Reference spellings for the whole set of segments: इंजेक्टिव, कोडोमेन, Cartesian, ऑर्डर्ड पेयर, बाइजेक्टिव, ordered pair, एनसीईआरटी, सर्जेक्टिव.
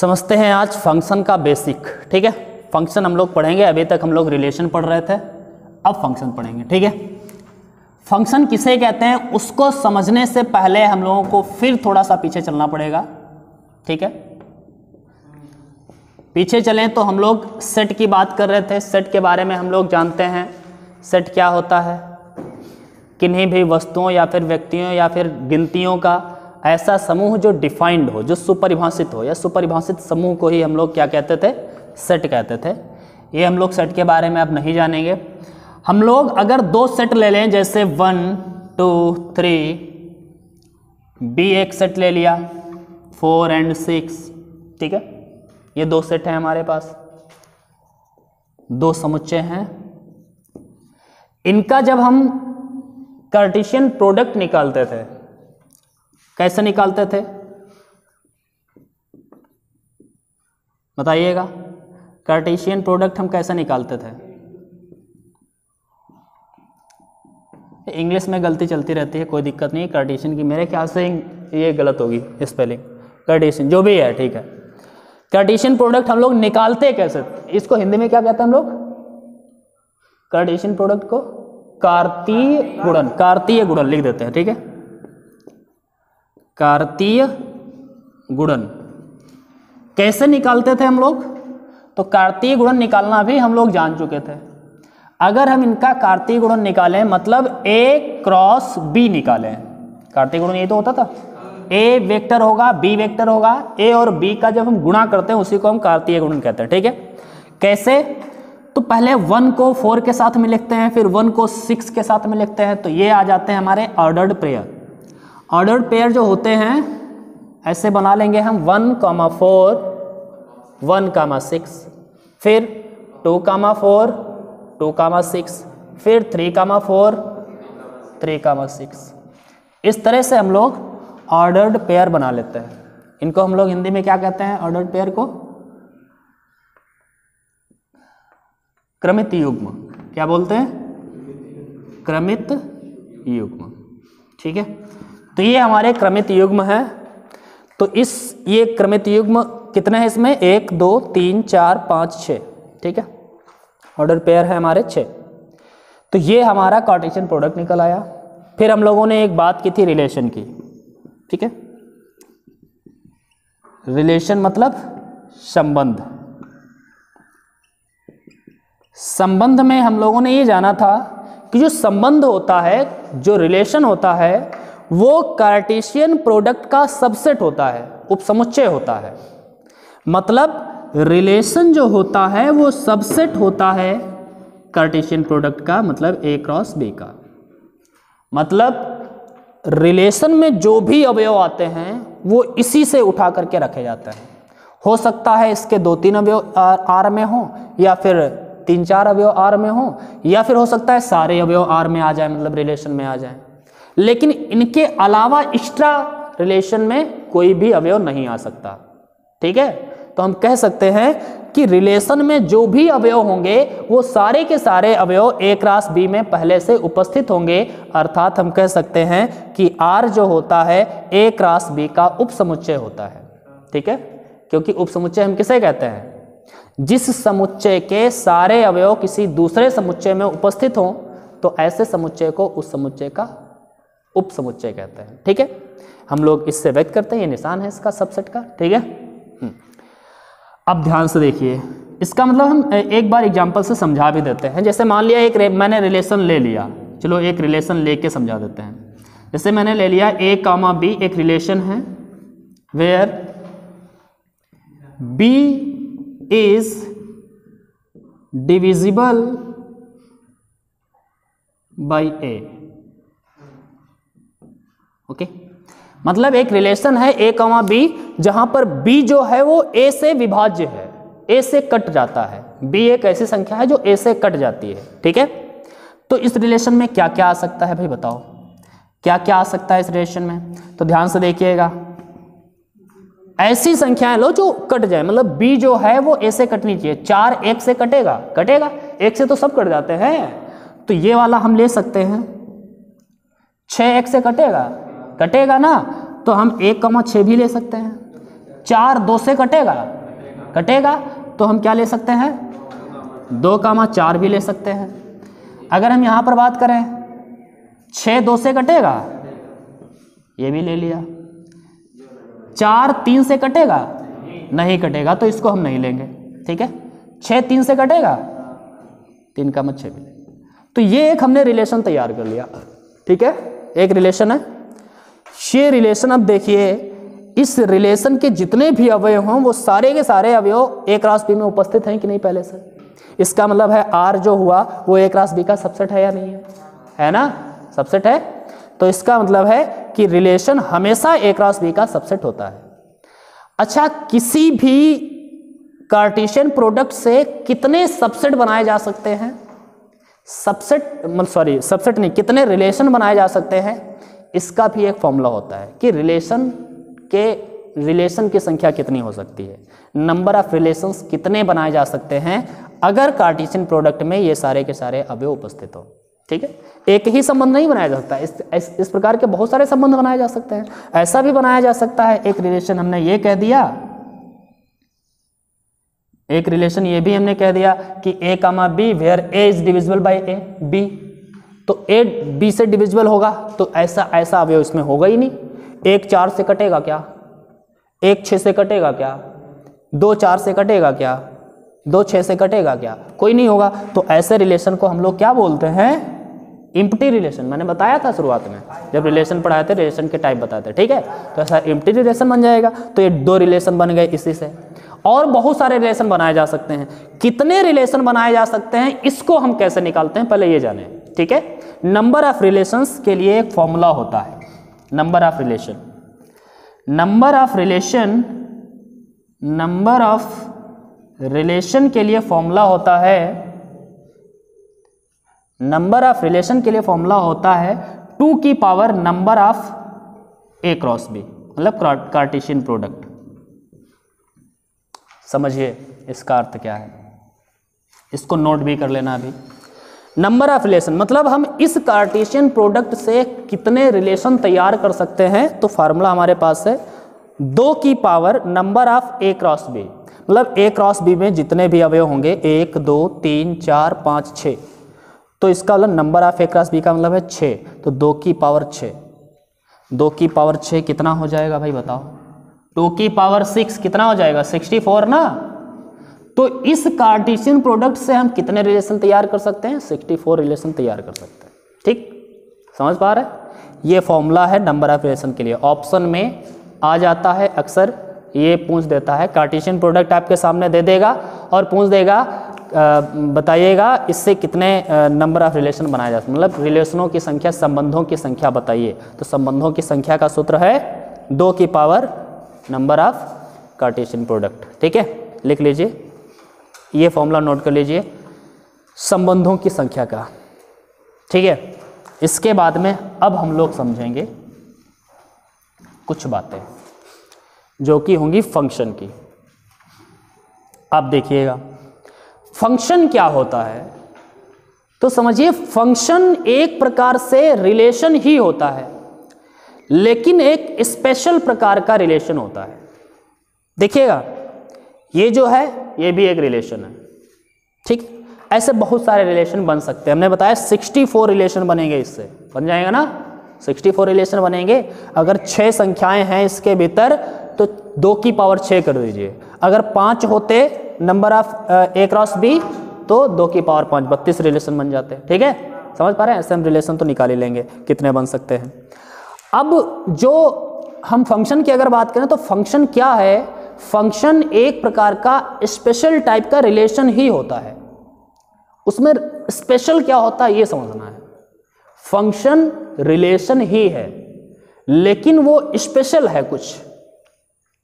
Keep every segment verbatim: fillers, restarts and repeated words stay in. समझते हैं आज फंक्शन का बेसिक। ठीक है, फंक्शन हम लोग पढ़ेंगे। अभी तक हम लोग रिलेशन पढ़ रहे थे, अब फंक्शन पढ़ेंगे। ठीक है, फंक्शन किसे कहते हैं उसको समझने से पहले हम लोगों को फिर थोड़ा सा पीछे चलना पड़ेगा। ठीक है, पीछे चलें तो हम लोग सेट की बात कर रहे थे। सेट के बारे में हम लोग जानते हैं सेट क्या होता है, किन्हीं भी वस्तुओं या फिर व्यक्तियों या फिर गिनतियों का ऐसा समूह जो डिफाइंड हो, जो सुपरिभाषित हो, या सुपरिभाषित समूह को ही हम लोग क्या कहते थे, सेट कहते थे। ये हम लोग सेट के बारे में अब नहीं जानेंगे। हम लोग अगर दो सेट ले लें, जैसे वन टू थ्री, बी एक सेट ले लिया, फोर एंड सिक्स। ठीक है, ये दो सेट हैं हमारे पास, दो समुच्चय हैं। इनका जब हम कार्टेशियन प्रोडक्ट निकालते थे, कैसे निकालते थे बताइएगा। कार्टेशियन प्रोडक्ट हम कैसे निकालते थे? इंग्लिश में गलती चलती रहती है, कोई दिक्कत नहीं। कार्टेशियन की मेरे ख्याल से ये गलत होगी स्पेलिंग, कार्टेशियन जो भी है। ठीक है, कार्टेशियन प्रोडक्ट हम लोग निकालते कैसे, इसको हिंदी में क्या कहते हैं हम लोग? कार्टेशियन प्रोडक्ट को कार्तीय गुणन, कार्तीय गुणन लिख देते हैं। ठीक है, कार्तीय गुणन कैसे निकालते थे हम लोग? तो कार्तीय गुणन निकालना भी हम लोग जान चुके थे। अगर हम इनका कार्तीय गुणन निकालें, मतलब ए क्रॉस बी निकालें, कार्तीय गुणन ये तो होता था, ए वेक्टर होगा बी वेक्टर होगा, ए और बी का जब हम गुणा करते हैं उसी को हम कार्तीय गुणन कहते हैं। ठीक है, कैसे? तो पहले वन को फोर के साथ में लिखते हैं, फिर वन को सिक्स के साथ में लिखते हैं, तो ये आ जाते हैं हमारे ऑर्डर्ड पेयर। ऑर्डर्ड पेयर जो होते हैं ऐसे बना लेंगे हम, one comma four, one comma six, फिर two comma four, two comma six, फिर three comma four, three comma six. इस तरह से हम लोग ऑर्डर्ड पेयर बना लेते हैं। इनको हम लोग हिंदी में क्या कहते हैं? ऑर्डर्ड पेयर को क्रमित युग्म क्या बोलते हैं? क्रमित युग्म। ठीक है, तो ये हमारे क्रमित युग्म है। तो इस ये क्रमित युग्म कितने हैं इसमें? एक दो तीन चार पाँच छः। ठीक है, ऑर्डर पेयर है हमारे छः। तो ये हमारा कार्टेशियन प्रोडक्ट निकल आया। फिर हम लोगों ने एक बात की थी रिलेशन की। ठीक है, रिलेशन मतलब संबंध। संबंध में हम लोगों ने ये जाना था कि जो संबंध होता है, जो रिलेशन होता है, वो कार्टेशियन प्रोडक्ट का सबसेट होता है, उपसमुच्चय होता है। मतलब रिलेशन जो होता है वो सबसेट होता है कार्टेशियन प्रोडक्ट का, मतलब ए क्रॉस बी का। मतलब रिलेशन में जो भी अवयव आते हैं वो इसी से उठा करके रखे जाते हैं। हो सकता है इसके दो तीन अवयव आर में हों, या फिर तीन चार अवयव आर में हों, या फिर हो सकता है सारे अवयव आर में आ जाए, मतलब रिलेशन में आ जाए। लेकिन इनके अलावा एक्स्ट्रा रिलेशन में कोई भी अवयव नहीं आ सकता। ठीक है, तो हम कह सकते हैं कि रिलेशन में जो भी अवयव होंगे वो सारे के सारे अवयव ए क्रॉस बी में पहले से उपस्थित होंगे। अर्थात हम कह सकते हैं कि आर जो होता है ए क्रॉस बी का उपसमुच्चय होता है। ठीक है, क्योंकि उपसमुच्चय हम किसे कहते हैं? जिस समुच्चय के सारे अवयव किसी दूसरे समुच्चय में उपस्थित हों, तो ऐसे समुच्चय को उस समुच्चय का उपसमुच्चय कहते हैं। ठीक है, हम लोग इससे व्यक्त करते हैं, ये निशान है इसका सबसेट का। ठीक है, अब ध्यान से देखिए, इसका मतलब हम एक बार एग्जांपल से समझा भी देते हैं। जैसे मान लिया एक मैंने रिलेशन ले लिया, चलो एक रिलेशन लेके समझा देते हैं। जैसे मैंने ले लिया ए कामा बी, एक रिलेशन है where B is divisible by A. Okay okay. मतलब एक रिलेशन है ए कमा बी, जहां पर बी जो है वो ए से विभाज्य है, ए से कट जाता है। बी एक ऐसी संख्या है जो ए से कट जाती है। ठीक है, तो इस रिलेशन में क्या क्या आ सकता है भाई, बताओ क्या क्या आ सकता है इस रिलेशन में? तो ध्यान से देखिएगा, ऐसी संख्याएं लो जो कट जाए, मतलब बी जो है वो ए से कटनी चाहिए। चार एक से कटेगा कटेगा एक से तो सब कट जाते हैं, तो ये वाला हम ले सकते हैं। छः एक से कटेगा कटेगा ना, तो हम एक कमा छः भी ले सकते हैं। चार दो से कटेगा कटेगा तो हम क्या ले सकते हैं, दो कामा चार भी ले सकते हैं। अगर हम यहाँ पर बात करें छः दो से कटेगा, ये भी ले लिया। चार तीन से कटेगा, नहीं कटेगा तो इसको हम नहीं लेंगे, ठीक है। छः तीन से कटेगा, तीन कामा छः भी। तो ये एक हमने रिलेशन तैयार कर लिया, ठीक है। एक रिलेशन है ये रिलेशन। अब देखिए इस रिलेशन के जितने भी अवयव हों वो सारे के सारे अवयव ए क्रॉस बी में उपस्थित हैं कि नहीं पहले से। इसका मतलब है आर जो हुआ वो ए क्रॉस बी का सबसेट है या नहीं है, है ना, सबसेट है। तो इसका मतलब है कि रिलेशन हमेशा ए क्रॉस बी का सबसेट होता है। अच्छा, किसी भी कार्टेशियन प्रोडक्ट से कितने सबसेट बनाए जा सकते हैं, सबसेट सॉरी सबसेट नहीं कितने रिलेशन बनाए जा सकते हैं, इसका भी एक फॉर्मूला होता है कि रिलेशन के रिलेशन की संख्या कितनी हो सकती है, नंबर ऑफ रिलेशंस कितने बनाए जा सकते हैं अगर कार्टेशियन प्रोडक्ट में ये सारे के सारे अवयव उपस्थित हो, ठीक है। एक ही संबंध नहीं बनाया जा सकता, इस, इस इस प्रकार के बहुत सारे संबंध बनाए जा सकते हैं। ऐसा भी बनाया जा सकता है, एक रिलेशन हमने ये कह दिया, एक रिलेशन ये भी हमने कह दिया कि A comma B where A is divisible by A, B तो ए बी से डिविजिबल होगा तो ऐसा ऐसा अवयव इसमें होगा ही नहीं। एक चार से कटेगा क्या, एक छः से कटेगा क्या, दो चार से कटेगा क्या, दो छः से कटेगा क्या, कोई नहीं होगा। तो ऐसे रिलेशन को हम लोग क्या बोलते हैं, एम्प्टी रिलेशन। मैंने बताया था शुरुआत में जब रिलेशन पढ़ाए थे, रिलेशन के टाइप बताए थे, ठीक है। तो ऐसा एम्प्टी रिलेशन बन जाएगा। तो ये दो रिलेशन बन गए इसी से, और बहुत सारे रिलेशन बनाए जा सकते हैं। कितने रिलेशन बनाए जा सकते हैं इसको हम कैसे निकालते हैं पहले ये जाने, ठीक है। नंबर ऑफ रिलेशंस के लिए एक फॉर्मूला होता है, number of relation number of relation number of relation के लिए फॉर्मूला होता है नंबर ऑफ रिलेशन के लिए फॉर्मूला होता है टू की power number of A cross B, मतलब कार्टेशियन प्रोडक्ट। समझिए इसका अर्थ क्या है, इसको नोट भी कर लेना अभी। नंबर ऑफ रिलेशन मतलब हम इस कार्टेशियन प्रोडक्ट से कितने रिलेशन तैयार कर सकते हैं। तो फार्मूला हमारे पास है दो की power number of A cross B, मतलब ए क्रॉस बी में जितने भी अवयव होंगे एक दो तीन चार पाँच छः, तो इसका मतलब number of A cross B का मतलब है छः, तो दो की पावर छः दो की पावर छः कितना हो जाएगा भाई बताओ, टू की पावर सिक्स कितना हो जाएगा, सिक्सटी फोर ना। तो इस कार्टेशियन प्रोडक्ट से हम कितने रिलेशन तैयार कर सकते हैं, सिक्सटी फोर रिलेशन तैयार कर सकते हैं, ठीक, समझ पा रहे। ये फॉर्मूला है नंबर ऑफ रिलेशन के लिए, ऑप्शन में आ जाता है अक्सर, ये पूछ देता है कार्टेशियन प्रोडक्ट आपके सामने दे देगा और पूछ देगा बताइएगा इससे कितने नंबर ऑफ रिलेशन बनाए जा सकते, मतलब रिलेशनों की संख्या, संबंधों की संख्या बताइए। तो संबंधों की संख्या का सूत्र है दो की power number of Cartesian product, ठीक है, लिख लीजिए ये फॉर्मूला, नोट कर लीजिए संबंधों की संख्या का, ठीक है। इसके बाद में अब हम लोग समझेंगे कुछ बातें जो कि होंगी फंक्शन की। आप देखिएगा फंक्शन क्या होता है, तो समझिए फंक्शन एक प्रकार से रिलेशन ही होता है, लेकिन एक स्पेशल प्रकार का रिलेशन होता है। देखिएगा ये जो है ये भी एक रिलेशन है, ठीक। ऐसे बहुत सारे रिलेशन बन सकते हैं, हमने बताया सिक्सटी फोर रिलेशन बनेंगे, इससे बन जाएगा ना, सिक्सटी फोर रिलेशन बनेंगे। अगर छः संख्याएं हैं इसके भीतर तो दो की पावर छः कर दीजिए, अगर पाँच होते number of A cross B तो दो की पावर पाँच, बत्तीस रिलेशन बन जाते, ठीक है, समझ पा रहे हैं। ऐसे हम रिलेशन तो निकाल ही लेंगे कितने बन सकते हैं। अब जो हम फंक्शन की अगर बात करें तो फंक्शन क्या है, फंक्शन एक प्रकार का स्पेशल टाइप का रिलेशन ही होता है। उसमें स्पेशल क्या होता है ये समझना है। फंक्शन रिलेशन ही है लेकिन वो स्पेशल है कुछ,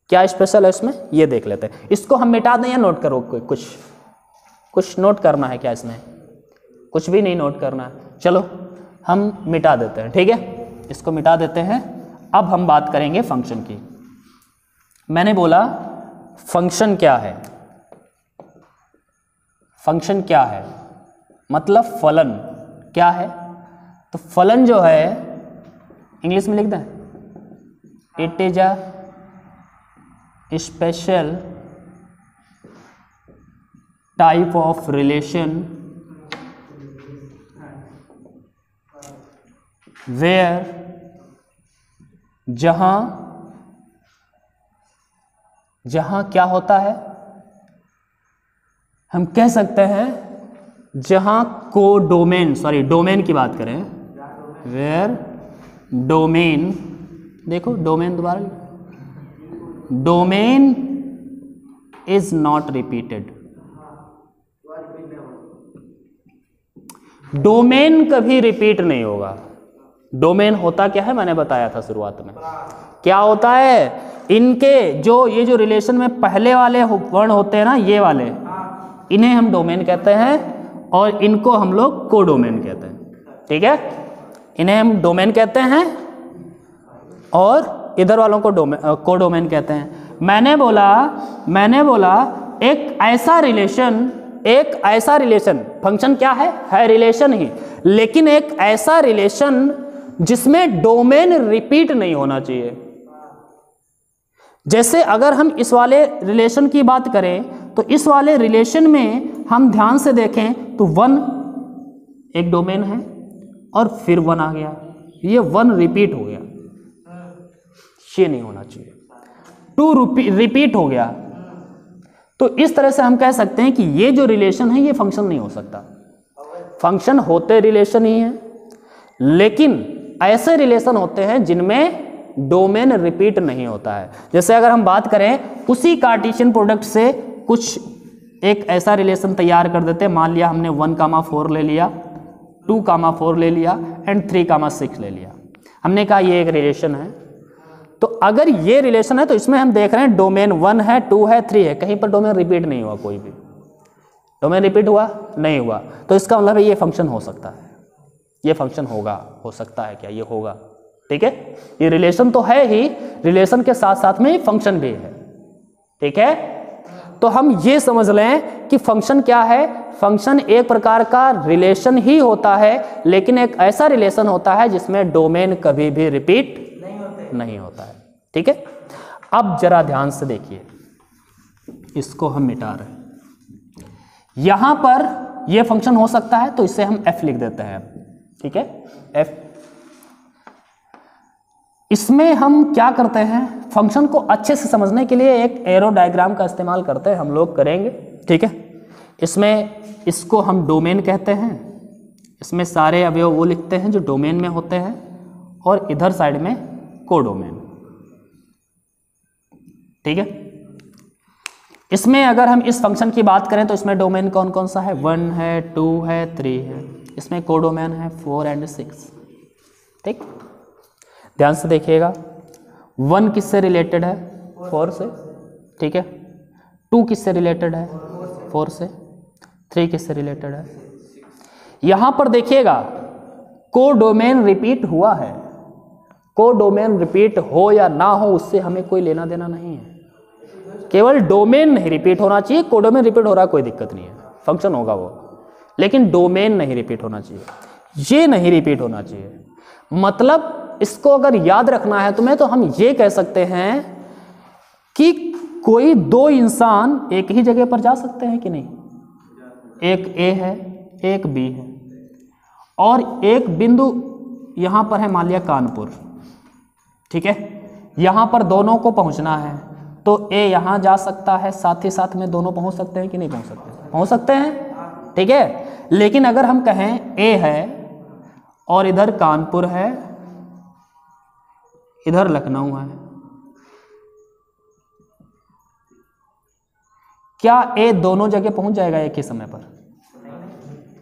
क्या स्पेशल है इसमें ये देख लेते हैं। इसको हम मिटा दें या नोट करो, कुछ कुछ नोट करना है क्या इसमें, कुछ भी नहीं नोट करना है, चलो हम मिटा देते हैं, ठीक है, इसको मिटा देते हैं। अब हम बात करेंगे फंक्शन की। मैंने बोला फंक्शन क्या है, फंक्शन क्या है मतलब फलन क्या है। तो फलन जो है इंग्लिश में लिख दें, it is a special type of relation where, जहां जहां क्या होता है, हम कह सकते हैं जहां को डोमेन, सॉरी डोमेन की बात करें, वेयर डोमेन, देखो डोमेन दोबारा, domain is not repeated, domain कभी रिपीट नहीं होगा। डोमेन होता क्या है, मैंने बताया था शुरुआत में क्या होता है, इनके जो ये जो रिलेशन में पहले वाले वर्ण होते हैं ना, ये वाले, इन्हें हम डोमेन कहते हैं और इनको हम लोग कोडोमेन कहते हैं। ठीक है, इन्हें हम डोमेन कहते हैं और इधर वालों को डोमेन कोडोमेन कहते हैं। मैंने बोला मैंने बोला एक ऐसा रिलेशन एक ऐसा रिलेशन फंक्शन क्या है है रिलेशन ही, लेकिन एक ऐसा रिलेशन जिसमें डोमेन रिपीट नहीं होना चाहिए। जैसे अगर हम इस वाले रिलेशन की बात करें तो इस वाले रिलेशन में हम ध्यान से देखें तो वन एक डोमेन है और फिर वन आ गया, ये वन रिपीट हो गया, ये नहीं होना चाहिए। टू रिपीट हो गया, तो इस तरह से हम कह सकते हैं कि ये जो रिलेशन है ये फंक्शन नहीं हो सकता। फंक्शन होते रिलेशन ही है, लेकिन ऐसे रिलेशन होते हैं जिनमें डोमेन रिपीट नहीं होता है। जैसे अगर हम बात करें उसी कार्टेशियन प्रोडक्ट से कुछ एक ऐसा रिलेशन तैयार कर देते हैं, मान लिया हमने वन कामा फोर ले लिया, टू कामा फोर ले लिया एंड थ्री कामा सिक्स ले लिया, हमने कहा ये एक रिलेशन है। तो अगर ये रिलेशन है तो इसमें हम देख रहे हैं डोमेन वन है, टू है, थ्री है, कहीं पर डोमेन रिपीट नहीं हुआ, कोई भी डोमेन रिपीट हुआ नहीं हुआ, तो इसका मतलब है ये फंक्शन हो सकता है, ये फंक्शन होगा, हो सकता है क्या, ये होगा। ठीक है, ये रिलेशन तो है ही, रिलेशन के साथ साथ में ये फंक्शन भी है। ठीक है, तो हम ये समझ लें कि फंक्शन क्या है, फंक्शन एक प्रकार का रिलेशन ही होता है, लेकिन एक ऐसा रिलेशन होता है जिसमें डोमेन कभी भी रिपीट नहीं होता है। ठीक है, अब जरा ध्यान से देखिए, इसको हम मिटा रहे हैं, यहां पर यह फंक्शन हो सकता है तो इसे हम f लिख देते हैं। ठीक है, f, इसमें हम क्या करते हैं, फंक्शन को अच्छे से समझने के लिए एक एरो डायग्राम का इस्तेमाल करते हैं, हम लोग करेंगे। ठीक है, इसमें इसको हम डोमेन कहते हैं, इसमें सारे अवयव वो लिखते हैं जो डोमेन में होते हैं, और इधर साइड में कोडोमेन। ठीक है, इसमें अगर हम इस फंक्शन की बात करें तो इसमें डोमेन कौन कौन सा है, वन है, टू है, थ्री है, इसमें कोडोमेन है फोर एंड सिक्स। ठीक, ध्यान से देखिएगा, वन किससे रिलेटेड है, फोर से। ठीक है, टू किससे रिलेटेड है, फोर से। थ्री किससे रिलेटेड है, यहां पर देखिएगा कोडोमेन रिपीट हुआ है। कोडोमेन रिपीट हो या ना हो उससे हमें कोई लेना देना नहीं है, केवल डोमेन नहीं रिपीट होना चाहिए। कोडोमेन रिपीट हो रहा कोई दिक्कत नहीं है, फंक्शन होगा वो, लेकिन डोमेन नहीं रिपीट होना चाहिए, ये नहीं रिपीट होना चाहिए। मतलब इसको अगर याद रखना है तुम्हें तो हम ये कह सकते हैं कि कोई दो इंसान एक ही जगह पर जा सकते हैं कि नहीं, एक ए है एक बी है, और एक बिंदु यहाँ पर है, मान लिया कानपुर। ठीक है, यहाँ पर दोनों को पहुँचना है तो ए यहाँ जा सकता है, साथ ही साथ में दोनों पहुँच सकते हैं कि नहीं पहुँच सकते, पहुँच सकते हैं। ठीक है, लेकिन अगर हम कहें ए है और इधर कानपुर है इधर लखनऊ है, क्या ए दोनों जगह पहुँच जाएगा एक ही समय पर?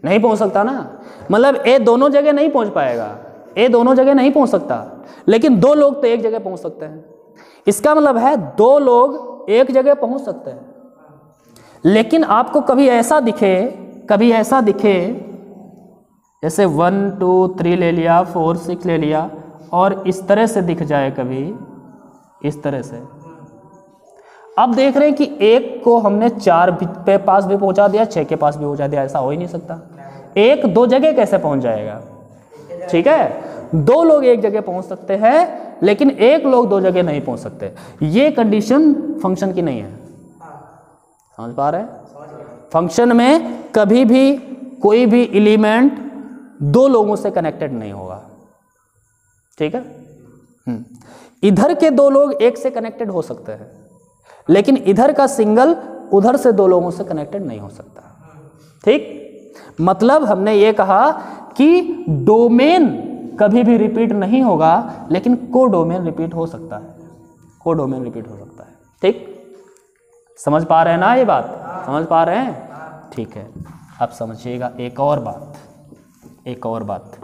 नहीं पहुँच सकता ना, मतलब ए दोनों जगह नहीं पहुँच पाएगा, ए दोनों जगह नहीं पहुंच सकता, लेकिन दो लोग तो एक जगह पहुंच सकते हैं। इसका मतलब है दो लोग एक जगह पहुंच सकते हैं, लेकिन आपको कभी ऐसा दिखे कभी ऐसा दिखे जैसे वन टू थ्री ले लिया, फोर सिक्स ले लिया, और इस तरह से दिख जाए कभी इस तरह से। अब देख रहे हैं कि एक को हमने चार के पास भी पहुंचा दिया, छः के पास भी पहुंचा दिया, ऐसा हो ही नहीं सकता, एक दो जगह कैसे पहुंच जाएगा। ठीक है, दो लोग एक जगह पहुंच सकते हैं, लेकिन एक लोग दो जगह नहीं पहुंच सकते, ये कंडीशन फंक्शन की नहीं है। समझ पा रहे हैं? फंक्शन में कभी भी कोई भी एलिमेंट दो लोगों से कनेक्टेड नहीं होगा, ठीक है। इधर के दो लोग एक से कनेक्टेड हो सकते हैं, लेकिन इधर का सिंगल उधर से दो लोगों से कनेक्टेड नहीं हो सकता, ठीक। मतलब हमने ये कहा कि डोमेन कभी भी रिपीट नहीं होगा, लेकिन को डोमेन रिपीट हो सकता है, को डोमेन रिपीट हो सकता है, ठीक। समझ पा रहे हैं ना ये बात? समझ पा रहे हैं, ठीक है। अब समझिएगा एक और बात, एक और बात,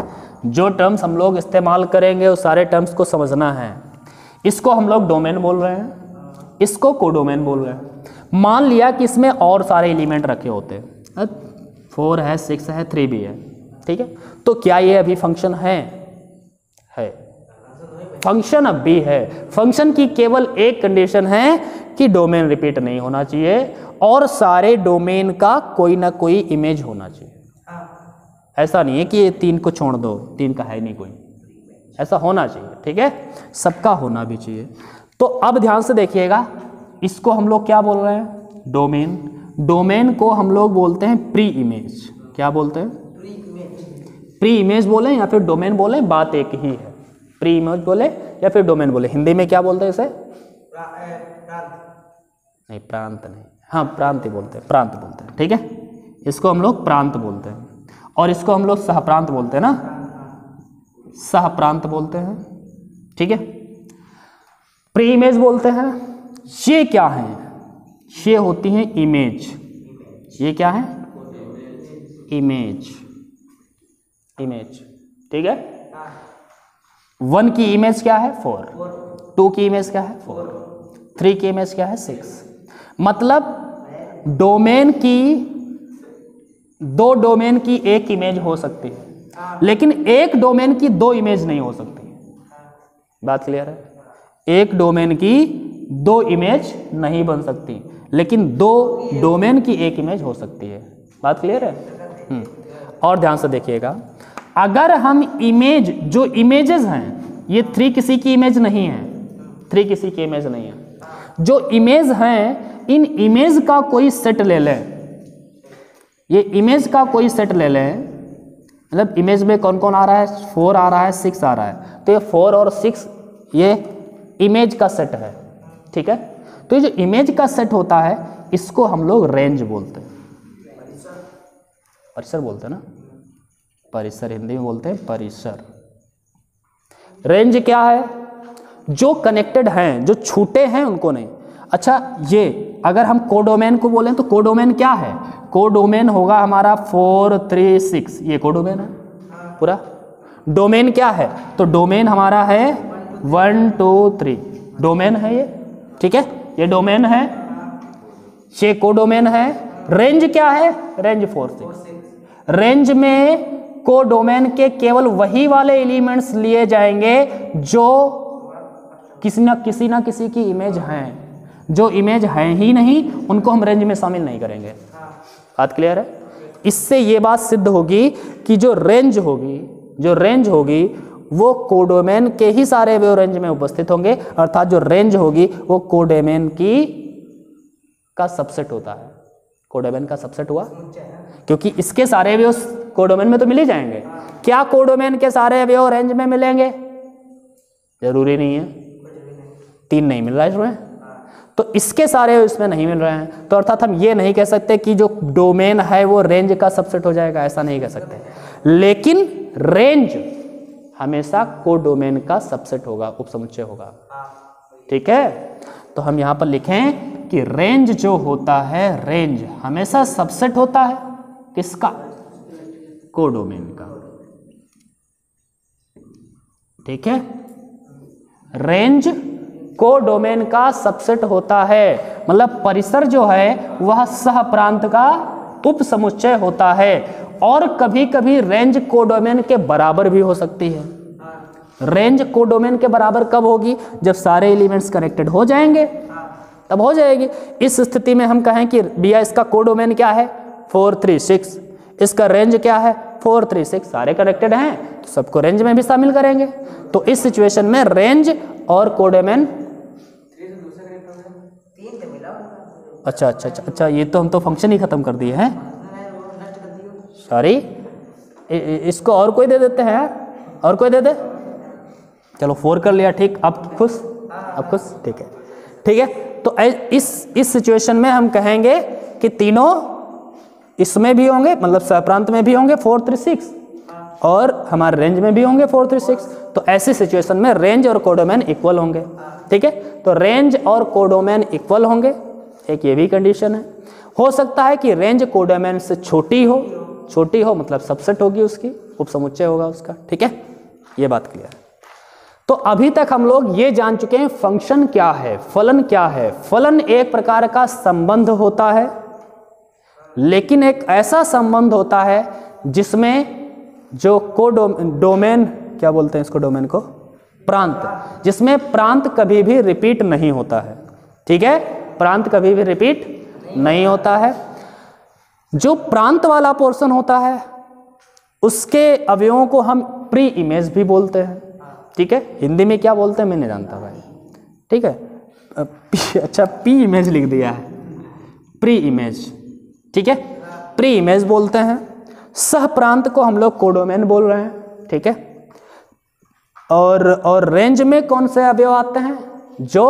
जो टर्म्स हम लोग इस्तेमाल करेंगे उस सारे टर्म्स को समझना है। इसको हम लोग डोमेन बोल रहे हैं, इसको कोडोमेन बोल रहे हैं। मान लिया कि इसमें और सारे एलिमेंट रखे होते हैं, अब फोर है, सिक्स है, थ्री भी है, ठीक है। तो क्या ये अभी फंक्शन है? है फंक्शन, अब भी है। फंक्शन की केवल एक कंडीशन है कि डोमेन रिपीट नहीं होना चाहिए और सारे डोमेन का कोई ना कोई इमेज होना चाहिए। ऐसा नहीं है कि ये तीन को छोड़ दो, तीन का है नहीं कोई, ऐसा होना चाहिए, ठीक है, सबका होना भी चाहिए। तो अब ध्यान से देखिएगा, इसको हम लोग क्या बोल रहे हैं? डोमेन। डोमेन को हम लोग बोलते हैं प्री इमेज। क्या बोलते हैं? Pre image. प्री इमेज बोले या फिर डोमेन बोले, बात एक ही है। प्री इमेज बोले या फिर डोमेन बोले, हिंदी में क्या बोलते हैं इसे? नहीं, प्रांत नहीं, हाँ प्रांत ही बोलते हैं, प्रांत बोलते हैं, ठीक है। इसको हम लोग प्रांत बोलते हैं और इसको हम लोग सहप्रांत बोलते हैं ना, सहप्रांत बोलते हैं, ठीक है। प्री इमेज बोलते हैं। ये क्या है? ये होती है इमेज। ये क्या है? इमेज, इमेज, ठीक है। वन की इमेज क्या है? फोर। टू की इमेज क्या है? फोर। थ्री की इमेज क्या है? सिक्स। मतलब डोमेन की, दो डोमेन की एक इमेज हो सकती है, लेकिन एक डोमेन की दो इमेज नहीं हो सकती। बात क्लियर है? एक डोमेन की दो इमेज नहीं बन सकती, लेकिन दो डोमेन की एक इमेज हो सकती है। बात क्लियर है? और ध्यान से देखिएगा, अगर हम इमेज, जो इमेजेस हैं, ये थ्री किसी की इमेज नहीं है, थ्री किसी की इमेज नहीं है। जो इमेज हैं, इन इमेज का कोई सेट ले लें, ये इमेज का कोई सेट ले लें, मतलब इमेज में कौन कौन आ रहा है? फोर आ रहा है, सिक्स आ रहा है, तो ये फोर और सिक्स ये इमेज का सेट है, ठीक है। तो ये जो इमेज का सेट होता है, इसको हम लोग रेंज बोलते हैं, परिसर बोलते हैं ना, परिसर हिंदी में बोलते हैं परिसर। रेंज क्या है? जो कनेक्टेड हैं, जो छूटे हैं उनको नहीं। अच्छा, ये अगर हम कोडोमेन को बोलें तो कोडोमेन क्या है? कोडोमेन होगा हमारा फोर, थ्री, सिक्स, ये कोडोमेन है पूरा। डोमेन क्या है? तो डोमेन हमारा है वन, टू, थ्री, डोमेन है ये, ठीक है, ये डोमेन है, ये कोडोमेन है। रेंज क्या है? Range four, six. रेंज में कोडोमेन के केवल वही वाले एलिमेंट्स लिए जाएंगे जो किसी ना किसी ना किसी की इमेज हैं, जो इमेज हैं ही नहीं उनको हम रेंज में शामिल नहीं करेंगे। बात क्लियर है? इससे ये बात सिद्ध होगी कि जो रेंज होगी, जो रेंज होगी वो कोडोमेन के ही सारे वो रेंज में उपस्थित होंगे, अर्थात जो रेंज होगी वो कोडोमेन की का सबसेट होता है। कोडोमेन का सबसेट हुआ, क्योंकि इसके सारे अवयव कोडोमेन में तो मिल ही जाएंगे। क्या कोडोमेन के सारे अवयव रेंज में मिलेंगे? जरूरी नहीं है, तीन नहीं मिल रहा है इसमें, तो इसके सारे इसमें नहीं मिल रहे हैं, तो अर्थात हम ये नहीं कह सकते कि जो डोमेन है वो रेंज का सबसेट हो जाएगा, ऐसा नहीं कह सकते। लेकिन रेंज हमेशा कोडोमेन का सबसेट होगा, उपसमुच्चय होगा, ठीक है। तो हम यहाँ पर लिखें कि रेंज जो होता है, रेंज हमेशा सबसेट होता है किसका? कोडोमेन का, ठीक है। रेंज कोडोमेन का सबसेट होता है, मतलब परिसर जो है वह सहप्रांत का उपसमुच्चय होता है। और कभी कभी रेंज कोडोमेन के बराबर भी हो सकती है। रेंज कोडोमेन के बराबर कब होगी? जब सारे एलिमेंट्स कनेक्टेड हो जाएंगे तब हो जाएगी। इस स्थिति में हम कहें कि भैया इसका कोडोमेन क्या है? Four, three, six. इसका रेंज क्या है? फोर थ्री सिक्स सारे कनेक्टेड हैं तो सबको रेंज में भी शामिल करेंगे। तो इस सिचुएशन में रेंज और कोडेमैन अच्छा अच्छा अच्छा अच्छा ये तो हम तो फंक्शन ही खत्म कर दिए हैं। सॉरी इसको और कोई दे देते हैं, और कोई दे दे, चलो फोर कर लिया, ठीक। अब खुश अब खुश ठीक है ठीक है। तो इस इस सिचुएशन में हम कहेंगे कि तीनों इसमें भी होंगे, मतलब प्रांत में भी होंगे फोर थ्री सिक्स, और हमारे रेंज में भी होंगे फोर थ्री सिक्स। तो ऐसी सिचुएशन में रेंज और कोडोमैन इक्वल होंगे, ठीक है। तो रेंज और कोडोमैन इक्वल होंगे, एक ये भी कंडीशन है। हो सकता है कि रेंज कोडोमैन से छोटी हो, छोटी हो मतलब सबसेट होगी उसकी, उपसमुच्चय होगा उसका, ठीक है। ये बात क्लियर है। तो अभी तक हम लोग ये जान चुके हैं फंक्शन क्या है, फलन क्या है। फलन एक प्रकार का संबंध होता है, लेकिन एक ऐसा संबंध होता है जिसमें जो कोडोमेन क्या बोलते हैं इसको, डोमेन को प्रांत, जिसमें प्रांत कभी भी रिपीट नहीं होता है, ठीक है। प्रांत कभी भी रिपीट नहीं होता है। जो प्रांत वाला पोर्शन होता है उसके अवयवों को हम प्री इमेज भी बोलते हैं, ठीक है। हिंदी में क्या बोलते हैं मैं नहीं जानता भाई, ठीक है। अच्छा पी इमेज लिख दिया है, प्री इमेज, ठीक है, प्री इमेज बोलते हैं। सह प्रांत को हम लोग कोडोमेन बोल रहे हैं, ठीक है। और और रेंज में कौन से अवयव आते हैं, जो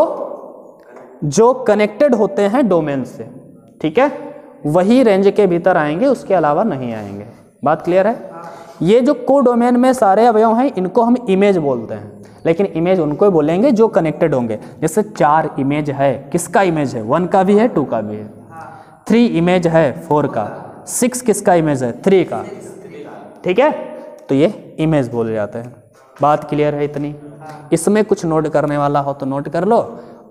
जो कनेक्टेड होते हैं डोमेन से, ठीक है, वही रेंज के भीतर आएंगे, उसके अलावा नहीं आएंगे। बात क्लियर है। ये जो कोडोमेन में सारे अवयव हैं इनको हम इमेज बोलते हैं, लेकिन इमेज उनको बोलेंगे जो कनेक्टेड होंगे। जैसे चार इमेज है, किसका इमेज है, वन का भी है, टू का भी है, थ्री इमेज है, फोर का, सिक्स किसका इमेज है, थ्री का, ठीक है। तो ये इमेज बोले जाते हैं। बात क्लियर है इतनी। इसमें कुछ नोट करने वाला हो तो नोट कर लो,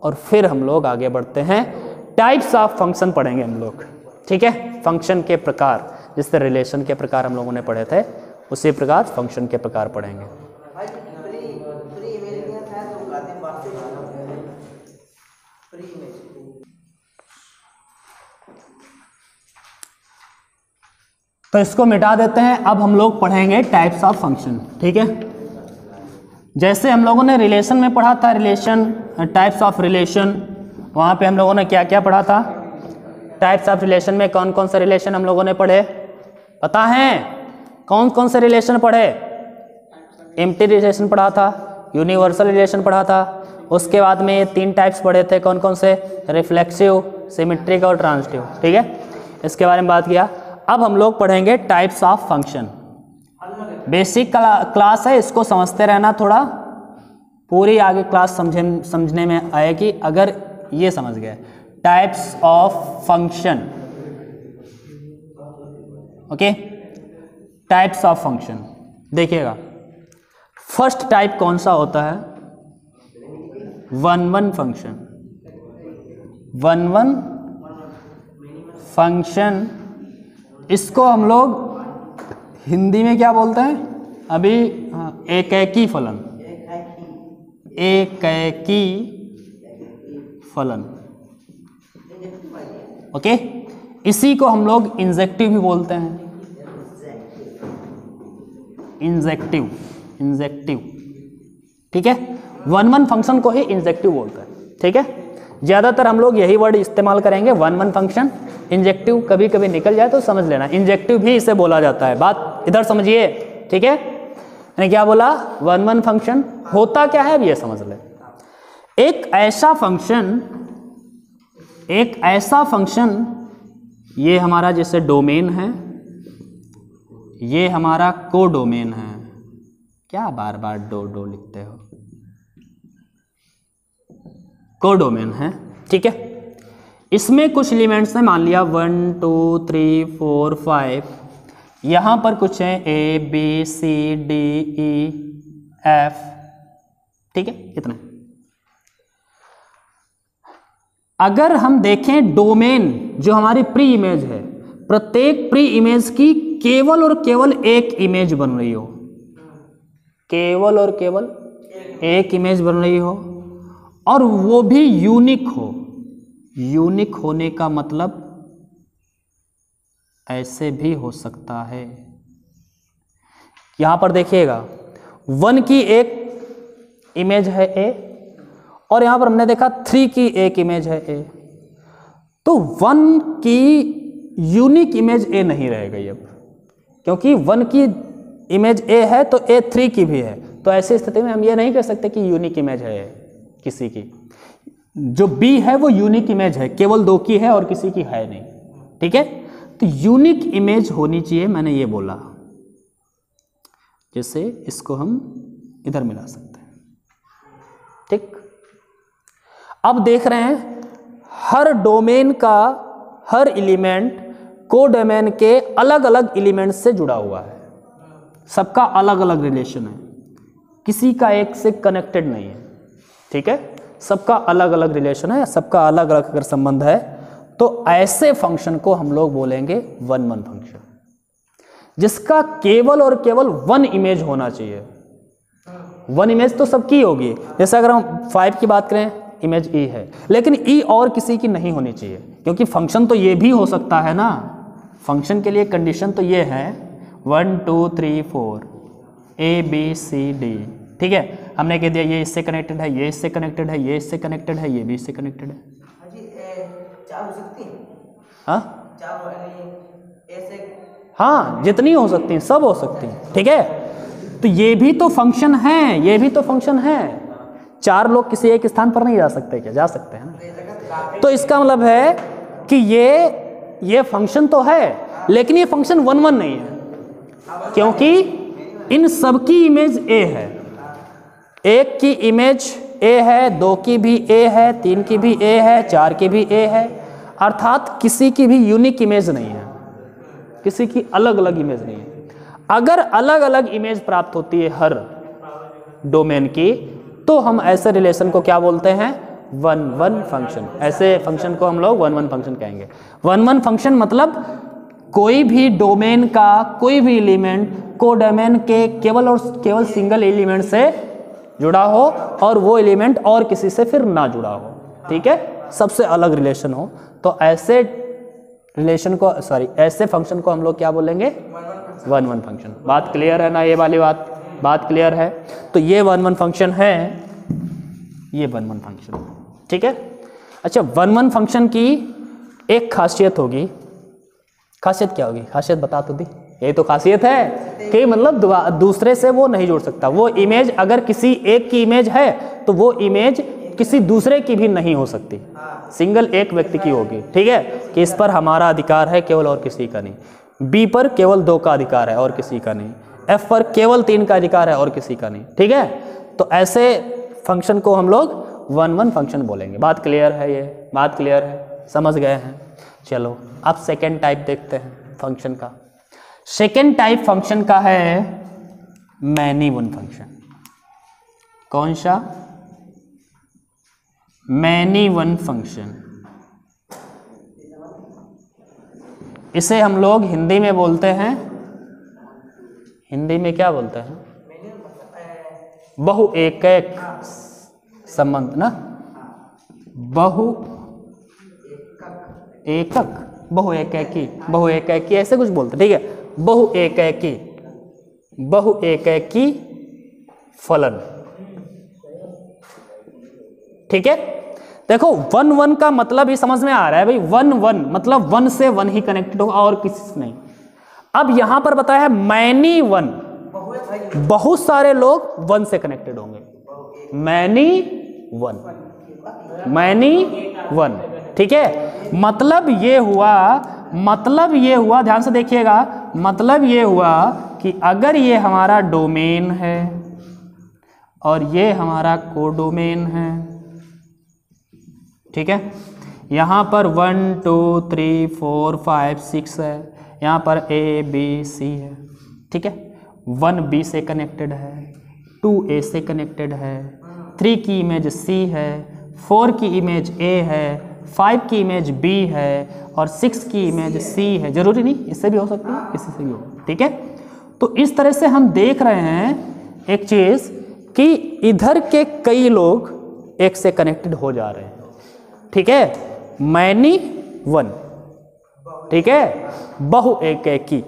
और फिर हम लोग आगे बढ़ते हैं। टाइप्स ऑफ फंक्शन पढ़ेंगे हम लोग, ठीक है। फंक्शन के प्रकार, जिस तरह रिलेशन के प्रकार हम लोगों ने पढ़े थे, उसी प्रकार फंक्शन के प्रकार पढ़ेंगे। तो इसको मिटा देते हैं। अब हम लोग पढ़ेंगे टाइप्स ऑफ फंक्शन, ठीक है। जैसे हम लोगों ने रिलेशन में पढ़ा था, रिलेशन, टाइप्स ऑफ रिलेशन, वहाँ पे हम लोगों ने क्या क्या पढ़ा था। टाइप्स ऑफ रिलेशन में कौन कौन से रिलेशन हम लोगों ने पढ़े पता है, कौन कौन से रिलेशन पढ़े। एम्प्टी रिलेशन पढ़ा था, यूनिवर्सल रिलेशन पढ़ा था, उसके बाद में ये तीन टाइप्स पढ़े थे, कौन कौन से, रिफ्लेक्सिव, सिमेट्रिक और ट्रांजिटिव, ठीक है। इसके बारे में बात किया। अब हम लोग पढ़ेंगे types of function. Basic class है, इसको समझते रहना, थोड़ा पूरी आगे क्लास समझे समझने में आएगी अगर ये समझ गए। Types of function, okay, types of function देखिएगा। फर्स्ट टाइप कौन सा होता है, one one function. One one function, इसको हम लोग हिंदी में क्या बोलते हैं अभी, एकैकी फलन, एकैकी फलन, ओके। इसी को हम लोग इंजेक्टिव भी बोलते हैं, इंजेक्टिव, इंजेक्टिव, ठीक है। वन वन फंक्शन को ही इंजेक्टिव बोलते हैं, ठीक है। ज़्यादातर हम लोग यही वर्ड इस्तेमाल करेंगे, वन वन फंक्शन। इंजेक्टिव कभी कभी निकल जाए तो समझ लेना, इंजेक्टिव भी इसे बोला जाता है। बात इधर समझिए, ठीक है। मैंने क्या बोला, वन वन फंक्शन होता क्या है अब ये समझ ले। एक ऐसा फंक्शन, एक ऐसा फंक्शन, ये हमारा जैसे डोमेन है, ये हमारा कोडोमेन है। क्या बार बार डो डो लिखते हो, कोडोमेन है, ठीक है। इसमें कुछ एलिमेंट्स हैं, मान लिया one two three four five, यहाँ पर कुछ हैं A B C D E F, ठीक है, इतना। अगर हम देखें डोमेन जो हमारी प्री इमेज है, प्रत्येक प्री इमेज की केवल और केवल एक इमेज बन रही हो, केवल और केवल एक इमेज बन रही हो, और वो भी यूनिक हो। यूनिक होने का मतलब ऐसे भी हो सकता है, यहाँ पर देखिएगा वन की एक इमेज है ए और यहाँ पर हमने देखा थ्री की एक इमेज है ए, तो वन की यूनिक इमेज ए नहीं रह गई अब, क्योंकि वन की इमेज ए है तो ए थ्री की भी है, तो ऐसी स्थिति में हम ये नहीं कह सकते कि यूनिक इमेज है ए किसी की। जो बी है वो यूनिक इमेज है, केवल दो की है और किसी की है नहीं, ठीक है। तो यूनिक इमेज होनी चाहिए, मैंने ये बोला, जैसे इसको हम इधर मिला सकते हैं, ठीक। अब देख रहे हैं हर डोमेन का हर एलिमेंट कोडोमेन के अलग अलग एलिमेंट से जुड़ा हुआ है, सबका अलग अलग रिलेशन है, किसी का एक से कनेक्टेड नहीं है, ठीक है। सबका अलग अलग रिलेशन है, सबका अलग अलग अगर संबंध है तो ऐसे फंक्शन को हम लोग बोलेंगे वन वन फंक्शन, जिसका केवल और केवल वन इमेज होना चाहिए। वन इमेज तो सबकी होगी, जैसे अगर हम फाइव की बात करें इमेज ई है, लेकिन ई और किसी की नहीं होनी चाहिए, क्योंकि फंक्शन तो ये भी हो सकता है ना, फंक्शन के लिए कंडीशन तो ये है one two three four A B C D, ठीक है। हमने कह दिया ये इससे कनेक्टेड है, ये इससे कनेक्टेड है, ये इससे कनेक्टेड है, ये भी इससे कनेक्टेड है। हाँ, जितनी हो सकती हैं सब हो सकती हैं, ठीक है। तो ये भी तो फंक्शन है, ये भी तो फंक्शन है। चार लोग किसी एक स्थान पर नहीं जा सकते क्या? जा सकते हैं ना। तो इसका मतलब है कि ये ये फंक्शन तो है, लेकिन ये फंक्शन वन वन नहीं है, क्योंकि इन सब की इमेज ए है। एक की इमेज ए है, दो की भी ए है, तीन की भी ए है, चार की भी ए है, अर्थात किसी की भी यूनिक इमेज नहीं है, किसी की अलग अलग इमेज नहीं है। अगर अलग अलग इमेज प्राप्त होती है हर डोमेन की, तो हम ऐसे रिलेशन को क्या बोलते हैं? One one function. ऐसे फंक्शन को हम लोग वन वन फंक्शन कहेंगे। वन वन फंक्शन मतलब कोई भी डोमेन का कोई भी एलिमेंट कोडोमेन के केवल और केवल सिंगल एलिमेंट से जुड़ा हो, और वो एलिमेंट और किसी से फिर ना जुड़ा हो, ठीक है, सबसे अलग रिलेशन हो। तो ऐसे रिलेशन को सॉरी ऐसे फंक्शन को हम लोग क्या बोलेंगे? One one function. बात क्लियर है ना? ये वाली बात बात क्लियर है। तो ये वन वन फंक्शन है, ये वन वन फंक्शन, ठीक है। अच्छा, वन वन फंक्शन की एक खासियत होगी। खासियत क्या होगी? खासियत बता तो दी। यही तो खासियत है कि मतलब दूसरे से वो नहीं जुड़ सकता। वो इमेज अगर किसी एक की इमेज है तो वो इमेज किसी दूसरे की भी नहीं हो सकती, सिंगल एक व्यक्ति की होगी, ठीक है, कि इस पर हमारा अधिकार है केवल और किसी का नहीं। बी पर केवल दो का अधिकार है और किसी का नहीं। एफ पर केवल तीन का अधिकार है और किसी का नहीं, ठीक है। तो ऐसे फंक्शन को हम लोग वन वन फंक्शन बोलेंगे। बात क्लियर है? ये बात क्लियर है, समझ गए हैं। चलो अब सेकेंड टाइप देखते हैं फंक्शन का। सेकेंड टाइप फंक्शन का है मैनी वन फंक्शन। कौन सा? Many one function. इसे हम लोग हिंदी में बोलते हैं, हिंदी में क्या बोलते हैं? बहु एक एक संबंध ना, बहु एकक, बहु एकैकी, बहु एकैकी ऐसे कुछ बोलते, ठीक है। बहु एकैकी, बहु एकैकी फलन, ठीक है। देखो वन वन का मतलब ही समझ में आ रहा है भाई, वन वन मतलब वन से वन ही कनेक्टेड होगा और किसी से नहीं। अब यहां पर बताया है मैनी वन, बहुत सारे लोग वन से कनेक्टेड होंगे। मैनी वन, मैनी वन, ठीक है। मतलब ये हुआ, मतलब ये हुआ, ध्यान से देखिएगा, मतलब ये हुआ कि अगर ये हमारा डोमेन है और ये हमारा कोडोमेन है, ठीक है। यहाँ पर one two three four five six है, यहाँ पर ए बी सी है, ठीक है। वन बी से कनेक्टेड है, टू ए से कनेक्टेड है, थ्री की इमेज सी है, फोर की इमेज ए है, फाइव की इमेज बी है और सिक्स की इमेज सी है। जरूरी नहीं, इससे भी हो सकती है, इससे भी हो, ठीक है। तो इस तरह से हम देख रहे हैं एक चीज़ कि इधर के कई लोग एक से कनेक्टेड हो जा रहे हैं, ठीक है। मैनी वन, ठीक है, बहु एक एकी,